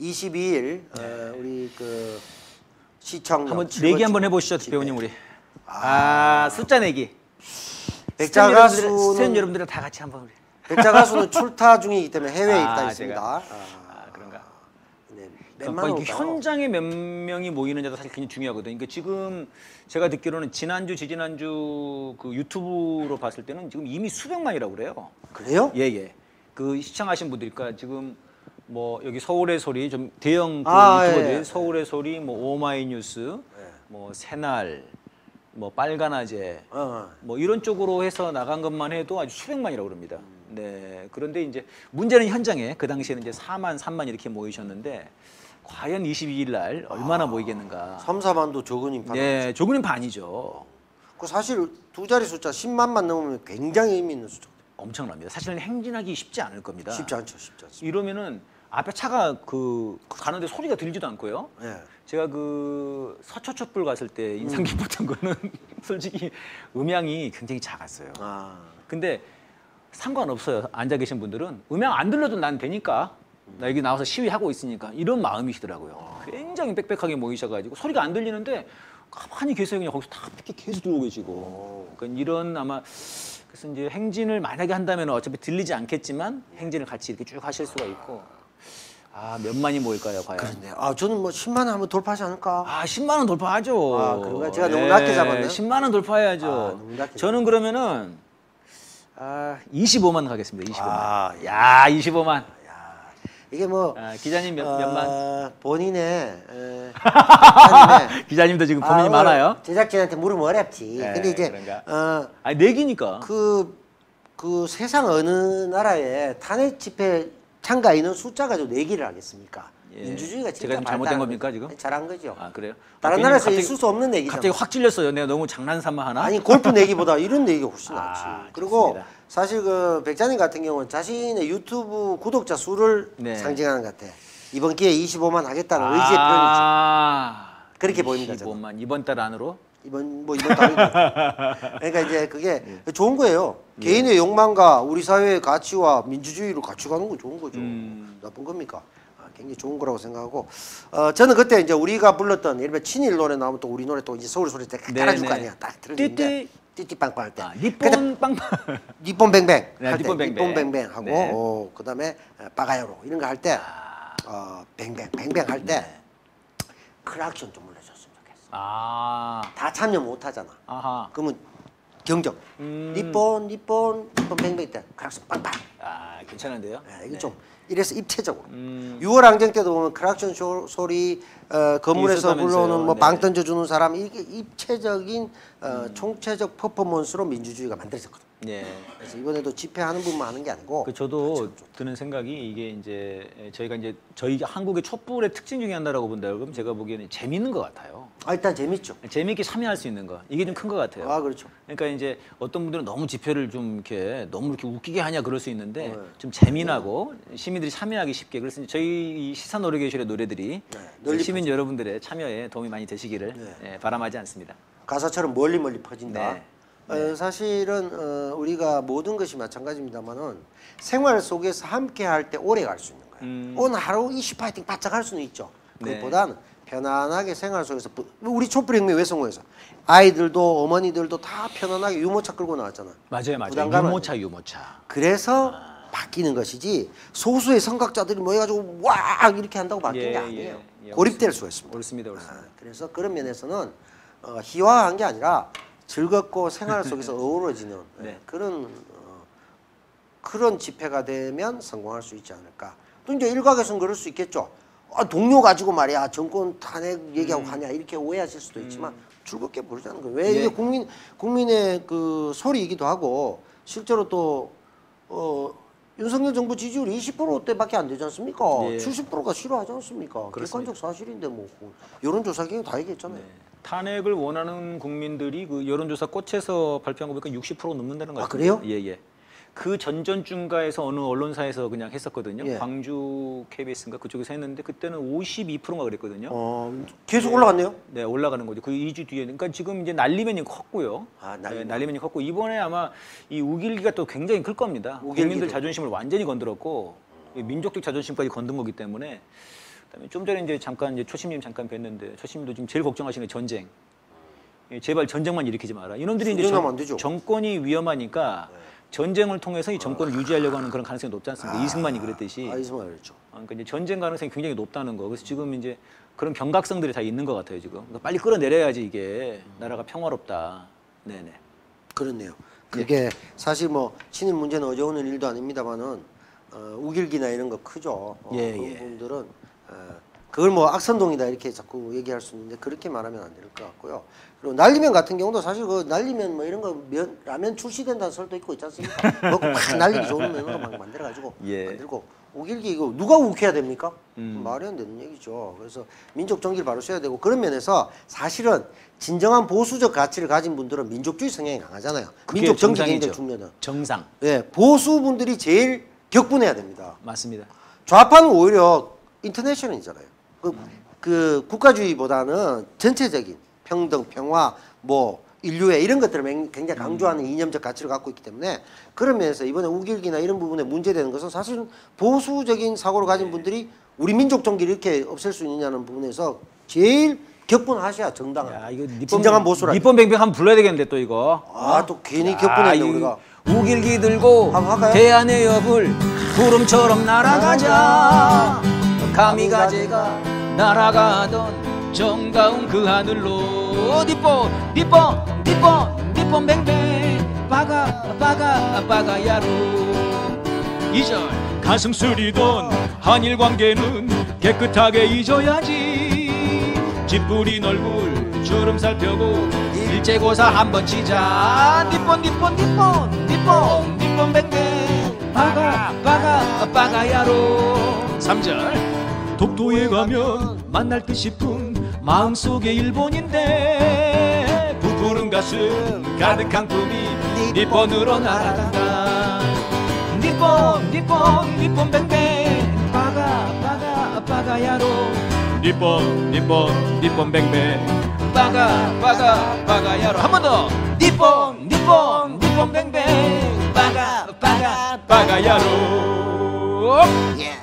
이십이일 네. 어, 우리 그 시청 한번 내기 한번 해보시죠, 대표님 우리. 아, 아 숫자 내기. 백자 가수는 스탠 여러분들 다 같이 한번 우리. 백자 가수는 출타 중이기 때문에 해외에 아, 있다 있습니다. 아, 아 그런가. 네, 그러니까 현장에 몇 명이 모이느냐도 사실 굉장히 중요하거든요. 그러니까 지금 제가 듣기로는 지난주, 지지난주 그 유튜브로 봤을 때는 지금 이미 수백만이라고 그래요. 그래요? 예예. 예. 그 시청하신 분들, 그러니까 지금 뭐 여기 서울의 소리 좀 대형 그 아, 유튜버들 예, 예. 서울의 소리, 뭐 오마이뉴스, 예. 뭐 새날. 뭐 빨간아재 어, 어. 뭐 이런 쪽으로 해서 나간 것만 해도 아주 수백만이라고 그럽니다. 음. 네. 그런데 이제 문제는 현장에 그 당시에는 이제 사만 삼만 이렇게 모이셨는데 과연 이십이 일 날 얼마나 아, 모이겠는가. 삼, 사만도 적은 반이죠. 네, 적은 인반이죠. 그 사실 두 자리 숫자 십만만 넘으면 굉장히 의미 있는 숫자. 엄청납니다. 사실은 행진하기 쉽지 않을 겁니다. 쉽지 않죠, 쉽지 않죠. 이러면은 앞에 차가 그 가는데 소리가 들리지도 않고요. 예. 제가 그 서초 촛불 갔을 때 인상 깊었던 거는 솔직히 음향이 굉장히 작았어요. 아. 근데 상관없어요. 앉아 계신 분들은 음향 안 들려도 난 되니까 나 여기 나와서 시위하고 있으니까 이런 마음이시더라고요. 굉장히 빽빽하게 모이셔가지고 소리가 안 들리는데 가만히 계세요. 그냥 거기서 다 이렇게 계속 들고 계시고. 그러니까 이런 아마 그래서 이제 행진을 만약에 한다면 어차피 들리지 않겠지만 행진을 같이 이렇게 쭉 하실 수가 있고. 아, 몇만이 모일까요, 과연? 그렇네요. 아, 저는 뭐 십만 원 한번 돌파하지 않을까? 아, 십만 원 돌파하죠. 아, 그런가? 제가 네. 너무 낮게 잡았네요. 십만 원 돌파해야죠. 아, 너무 낮게 저는 그러면은 아, 이십오만 가겠습니다. 이십오만. 아, 야, 이십오만. 야, 이게 뭐 아, 기자님 몇, 어, 몇만? 본인의 에, 기자님의, 기자님도 지금 고민이 아, 많아요. 제작진한테 물으면 어렵지. 네, 근데 이제 그런가? 어, 아니, 내기니까. 그, 그 세상 어느 나라에 탄핵 집회 참가 인원 숫자가 좀 내기를 하겠습니까? 예. 민주주의가 진짜 제가 지금 잘못된 겁니까 지금? 잘한 거죠. 아 그래요? 다른 아, 나라에서 갑자기, 있을 수 없는 내기잖아요. 갑자기 확 찔렸어요. 내가 너무 장난삼아 하나? 아니 골프 내기보다 이런 내기가 훨씬 아, 낫지. 그리고 좋습니다. 사실 그 백자님 같은 경우는 자신의 유튜브 구독자 수를 네. 상징하는 것 같아. 이번 기회에 이십오만 하겠다는 아, 의지의 표현이죠. 그렇게 보입니다. 이십오만 이번 달 안으로? 이번 뭐 이번 달이니까. 그러니까 이제 그게 네. 좋은 거예요. 네. 개인의 욕망과 우리 사회의 가치와 민주주의를 갖추가는 건 좋은 거죠. 음. 나쁜 겁니까? 아, 굉장히 좋은 거라고 생각하고 어, 저는 그때 이제 우리가 불렀던 예를 들면 친일 노래 나오면 또 우리 노래 또 이제 서울 소리 딱 깔아줄 거 아니야. 딱 들었는데 띠띠빵빵 할 때. 아, 니폰빵빵. 니폰뱅뱅. 네, 니폰뱅뱅 하고 네. 어, 그다음에 빠가야로 이런 거 할 때 어, 뱅뱅 뱅뱅 할 때 크락션 좀 올려줘. 아. 다 참여 못 하잖아. 아하. 그러면 경정. 음. 니폰, 니폰, 니폰뱅뱅 때 크락션 빵빵. 아, 괜찮은데요? 네, 이게 네. 좀 이래서 입체적으로. 음. 유월 항쟁 때도 보면 크락션 쇼, 소리, 어, 건물에서 불러오는 뭐 빵 네. 던져주는 사람 이게 입체적인 어, 음. 총체적 퍼포먼스로 민주주의가 만들어졌거든. 네. 그래서 이번에도 집회하는 분만 하는 게 아니고. 그 저도 드는 생각이 이게 이제 저희가 이제 저희 한국의 촛불의 특징 중에 하나라고 본다고 그럼 제가 보기에는 재밌는 것 같아요. 아 일단 재밌죠. 재밌게 참여할 수 있는 거 이게 좀 큰 것 같아요. 아 그렇죠. 그러니까 이제 어떤 분들은 너무 집회를 좀 이렇게 너무 이렇게 웃기게 하냐 그럴 수 있는데 네. 좀 재미나고 시민들이 참여하기 쉽게 그래서 저희 시사 노래교실의 노래들이 네. 시민 퍼진. 여러분들의 참여에 도움이 많이 되시기를 네. 예, 바람하지 않습니다. 가사처럼 멀리 멀리 퍼진다. 네. 네. 사실은 어, 우리가 모든 것이 마찬가지입니다만은 생활 속에서 함께 할 때 오래 갈 수 있는 거예요. 음. 오늘 하루 이슈 파이팅 바짝 할 수는 있죠. 그것보다는 네. 편안하게 생활 속에서 우리 촛불혁명 왜 성공해서 아이들도 어머니들도 다 편안하게 유모차 끌고 나왔잖아. 맞아요, 맞아요. 유모차, 아니에요. 유모차. 그래서 아. 바뀌는 것이지 소수의 성각자들이 모여가지고 와 이렇게 한다고 바뀐 예, 게 아니에요. 예, 예, 고립될 수가 있습니다. 옳습니다, 옳습니다. 아, 그래서 그런 면에서는 어, 희화한 게 아니라. 즐겁고 생활 속에서 어우러지는 네. 그런 어, 그런 집회가 되면 성공할 수 있지 않을까. 또 이제 일각에서는 그럴 수 있겠죠. 아, 동료 가지고 말이야 정권 탄핵 얘기하고 음. 가냐 이렇게 오해하실 수도 있지만 음. 즐겁게 부르자는 거예요. 왜 예. 이게 국민 국민의 그 소리이기도 하고 실제로 또 어, 윤석열 정부 지지율 이십 퍼센트대밖에 안 되지 않습니까? 예. 칠십 퍼센트가 싫어하지 않습니까? 그렇습니다. 객관적 사실인데 뭐 여론조사 기관 다 얘기했잖아요. 네. 탄핵을 원하는 국민들이 그 여론조사 꽃에서 발표한 거 보니까 육십 퍼센트 넘는다는 거예요. 아 그래요? 예예. 예. 그 전전쯤가에서 어느 언론사에서 그냥 했었거든요. 예. 광주 케이비에스인가 그쪽에서 했는데 그때는 오십이 퍼센트가 그랬거든요. 어, 계속 네. 올라갔네요. 네 올라가는 거죠. 그 이 주 뒤에. 그러니까 지금 이제 난리면이 컸고요. 아 난리면. 네, 난리면이 컸고 이번에 아마 이 우길기가 또 굉장히 클 겁니다. 우길기도. 국민들 자존심을 완전히 건드렸고 민족적 자존심까지 건든 거기 때문에. 좀 전에 이제 잠깐 이제 초심님 잠깐 뵀는데 초심님도 지금 제일 걱정하시는 게 전쟁. 제발 전쟁만 일으키지 마라. 이놈들이 이제 정, 정권이 위험하니까 네. 전쟁을 통해서 이 정권을 아. 유지하려고 하는 그런 가능성이 높지 않습니까? 아. 이승만이 그랬듯이. 아, 이승만이 그랬죠. 그러니까 이제 전쟁 가능성이 굉장히 높다는 거. 그래서 지금 이제 그런 경각성들이 다 있는 것 같아요 지금. 그러니까 빨리 끌어내려야지 이게 나라가 평화롭다. 네네. 그렇네요. 그게 네. 사실 뭐 신임 문제는 어제 오늘 일도 아닙니다만은 어, 우길기나 이런 거 크죠. 어, 예, 그런 예. 분들은 어, 그걸 뭐 악선동이다 이렇게 자꾸 얘기할 수 있는데 그렇게 말하면 안 될 것 같고요. 그리고 날리면 같은 경우도 사실 그 날리면 뭐 이런 거 면, 라면 출시된다는 설도 있고 있지 않습니까? 먹고 막 날리기 좋은 면으로 막 만들어가지고 예. 만들고 우길기 이거 누가 욱해야 됩니까? 음. 말이 안 되는 얘기죠. 그래서 민족 정기를 바로 써야 되고 그런 면에서 사실은 진정한 보수적 가치를 가진 분들은 민족주의 성향이 강하잖아요. 민족 정기 굉장히 중요해요. 정상. 예, 보수분들이 제일 격분해야 됩니다. 맞습니다. 좌파는 오히려 인터내셔널이잖아요. 그, 그 국가주의보다는 전체적인 평등, 평화, 뭐 인류애 이런 것들을 굉장히 강조하는 이념적 가치를 갖고 있기 때문에 그런 면에서 이번에 우길기나 이런 부분에 문제되는 것은 사실은 보수적인 사고를 가진 분들이 우리 민족 정기를 이렇게 없앨 수 있느냐는 부분에서 제일 격분하셔야 정당한 야, 이거 니폰, 진정한 보수라. 니폰뱅뱅 한번 불러야 되겠는데 또 이거. 아 또 괜히 격분했네 우리가. 우길기 들고 대한의 여불 구름처럼 날아가자. 감히 가재가 날아가던 정다운 그 하늘로 니폰 니폰 니폰 니폰뱅뱅 빠가 빠가 빠가야로. 이 절 가슴 쓰리던 한일 관계는 깨끗하게 잊어야지. 짚뿌린 얼굴 주름살 펴고 일제고사 한번 치자. 니폰 니폰 니폰 니폰 니폰뱅뱅 빠가 빠가 빠가야로. 삼 절 독도에 가면 만날 듯 싶은 마음속의 일본인데 부푸른 가슴 가득한 꿈이 니폰으로 날아간다. 니폰 니폰 니폰뱅뱅 빠가 빠가 빠가야로. 니폰 니폰 니폰뱅뱅 빠가 빠가 빠가야로. 한 번 더 니폰 니폰 니폰뱅뱅 빠가 빠가 빠가야로. 예.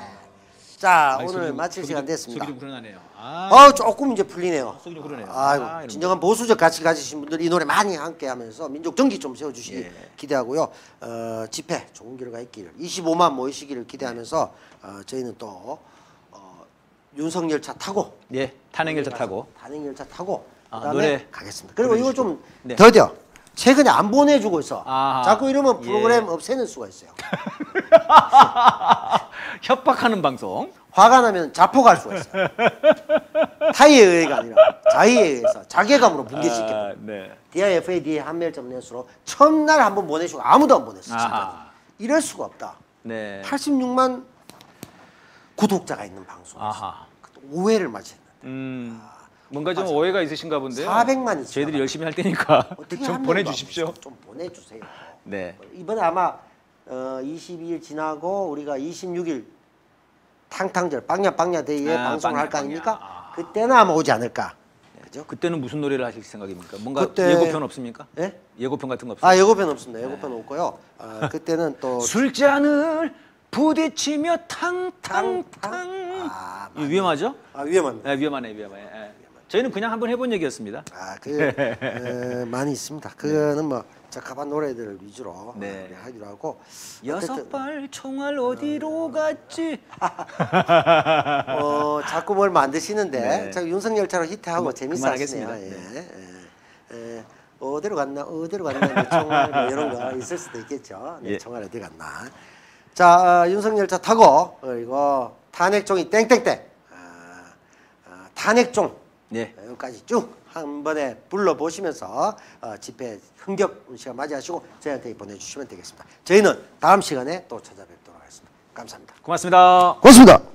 자, 아니, 오늘 소리, 마칠 소리, 시간 됐습니다. 소리 좀 불어나네요. 아, 어, 조금 이제 풀리네요. 소리 좀 불어나네요. 아이고, 아, 진정한 보수적 가치 가지신 분들 이 노래 많이 함께 하면서 민족 정기 좀 세워주시기 예. 기대하고요. 어, 집회 좋은 결과 있기를, 이십오만 모이시기를 기대하면서 어, 저희는 또 어, 윤석열 차 타고 예, 탄핵열차 타고 탄핵열차 타고 아, 그다음에 노래 가겠습니다. 그리고 이거 좀 더뎌. 네. 최근에 안 보내주고 있어. 아하, 자꾸 이러면 프로그램 예. 없애는 수가 있어요. 협박하는 방송. 화가 나면 자폭할 수가 있어요. 타의에 의해가 아니라 자의에 의해서 자괴감으로 뭉개지게. 아, 네. 디아이에프에이디 한메일 닷 넷으로 첫날 한번 보내주고 아무도 안 보냈어. 이럴 수가 없다. 네. 팔십육만 구독자가 있는 방송. 오해를 맞이했는데. 음. 아. 뭔가 좀 맞아. 오해가 있으신가 본데요. 사백만이 저희들이 열심히 할 테니까 좀 보내주십시오. 좀 보내주세요. 네. 이번에 아마 어, 이십이 일 지나고 우리가 이십육 일 탕탕절 빵야빵야데이에 아, 방송을 할 거 아닙니까? 아. 그때는 아마 오지 않을까. 네. 그죠? 그때는 무슨 노래를 하실 생각입니까? 뭔가 그때... 예고편 없습니까? 네? 예고편 같은 거 없습니까? 아 예고편 없습니다. 예고편 네. 없고요. 어, 그때는 또 술잔을 부딪히며 탕탕탕. 아, 위험하죠? 아 위험합니다. 네, 위험하네 위험해. 네. 저희는 그냥 한번 해본 얘기였습니다. 아, 그 어, 많이 있습니다. 그거는 네. 뭐 적합한 노래들 위주로 네. 하기로 하고. 여섯 발 총알 어디로 어... 갔지? 어, 자꾸 뭘 만드시는데 네. 윤석열 차로 히트하고 재밌어하시네요. 예. 네. 예. 예. 어디로 갔나? 어디로 갔나? 총알 뭐 이런 거 있을 수도 있겠죠. 네, 예. 총알 어디 갔나? 자, 어, 윤석열 차 타고 그리고 탄핵종이 땡땡땡. 아, 아, 탄핵종. 네. 여기까지 쭉 한 번에 불러보시면서 어, 집회 흥겹운 시간 맞이하시고 저희한테 보내주시면 되겠습니다. 저희는 다음 시간에 또 찾아뵙도록 하겠습니다. 감사합니다. 고맙습니다. 고맙습니다.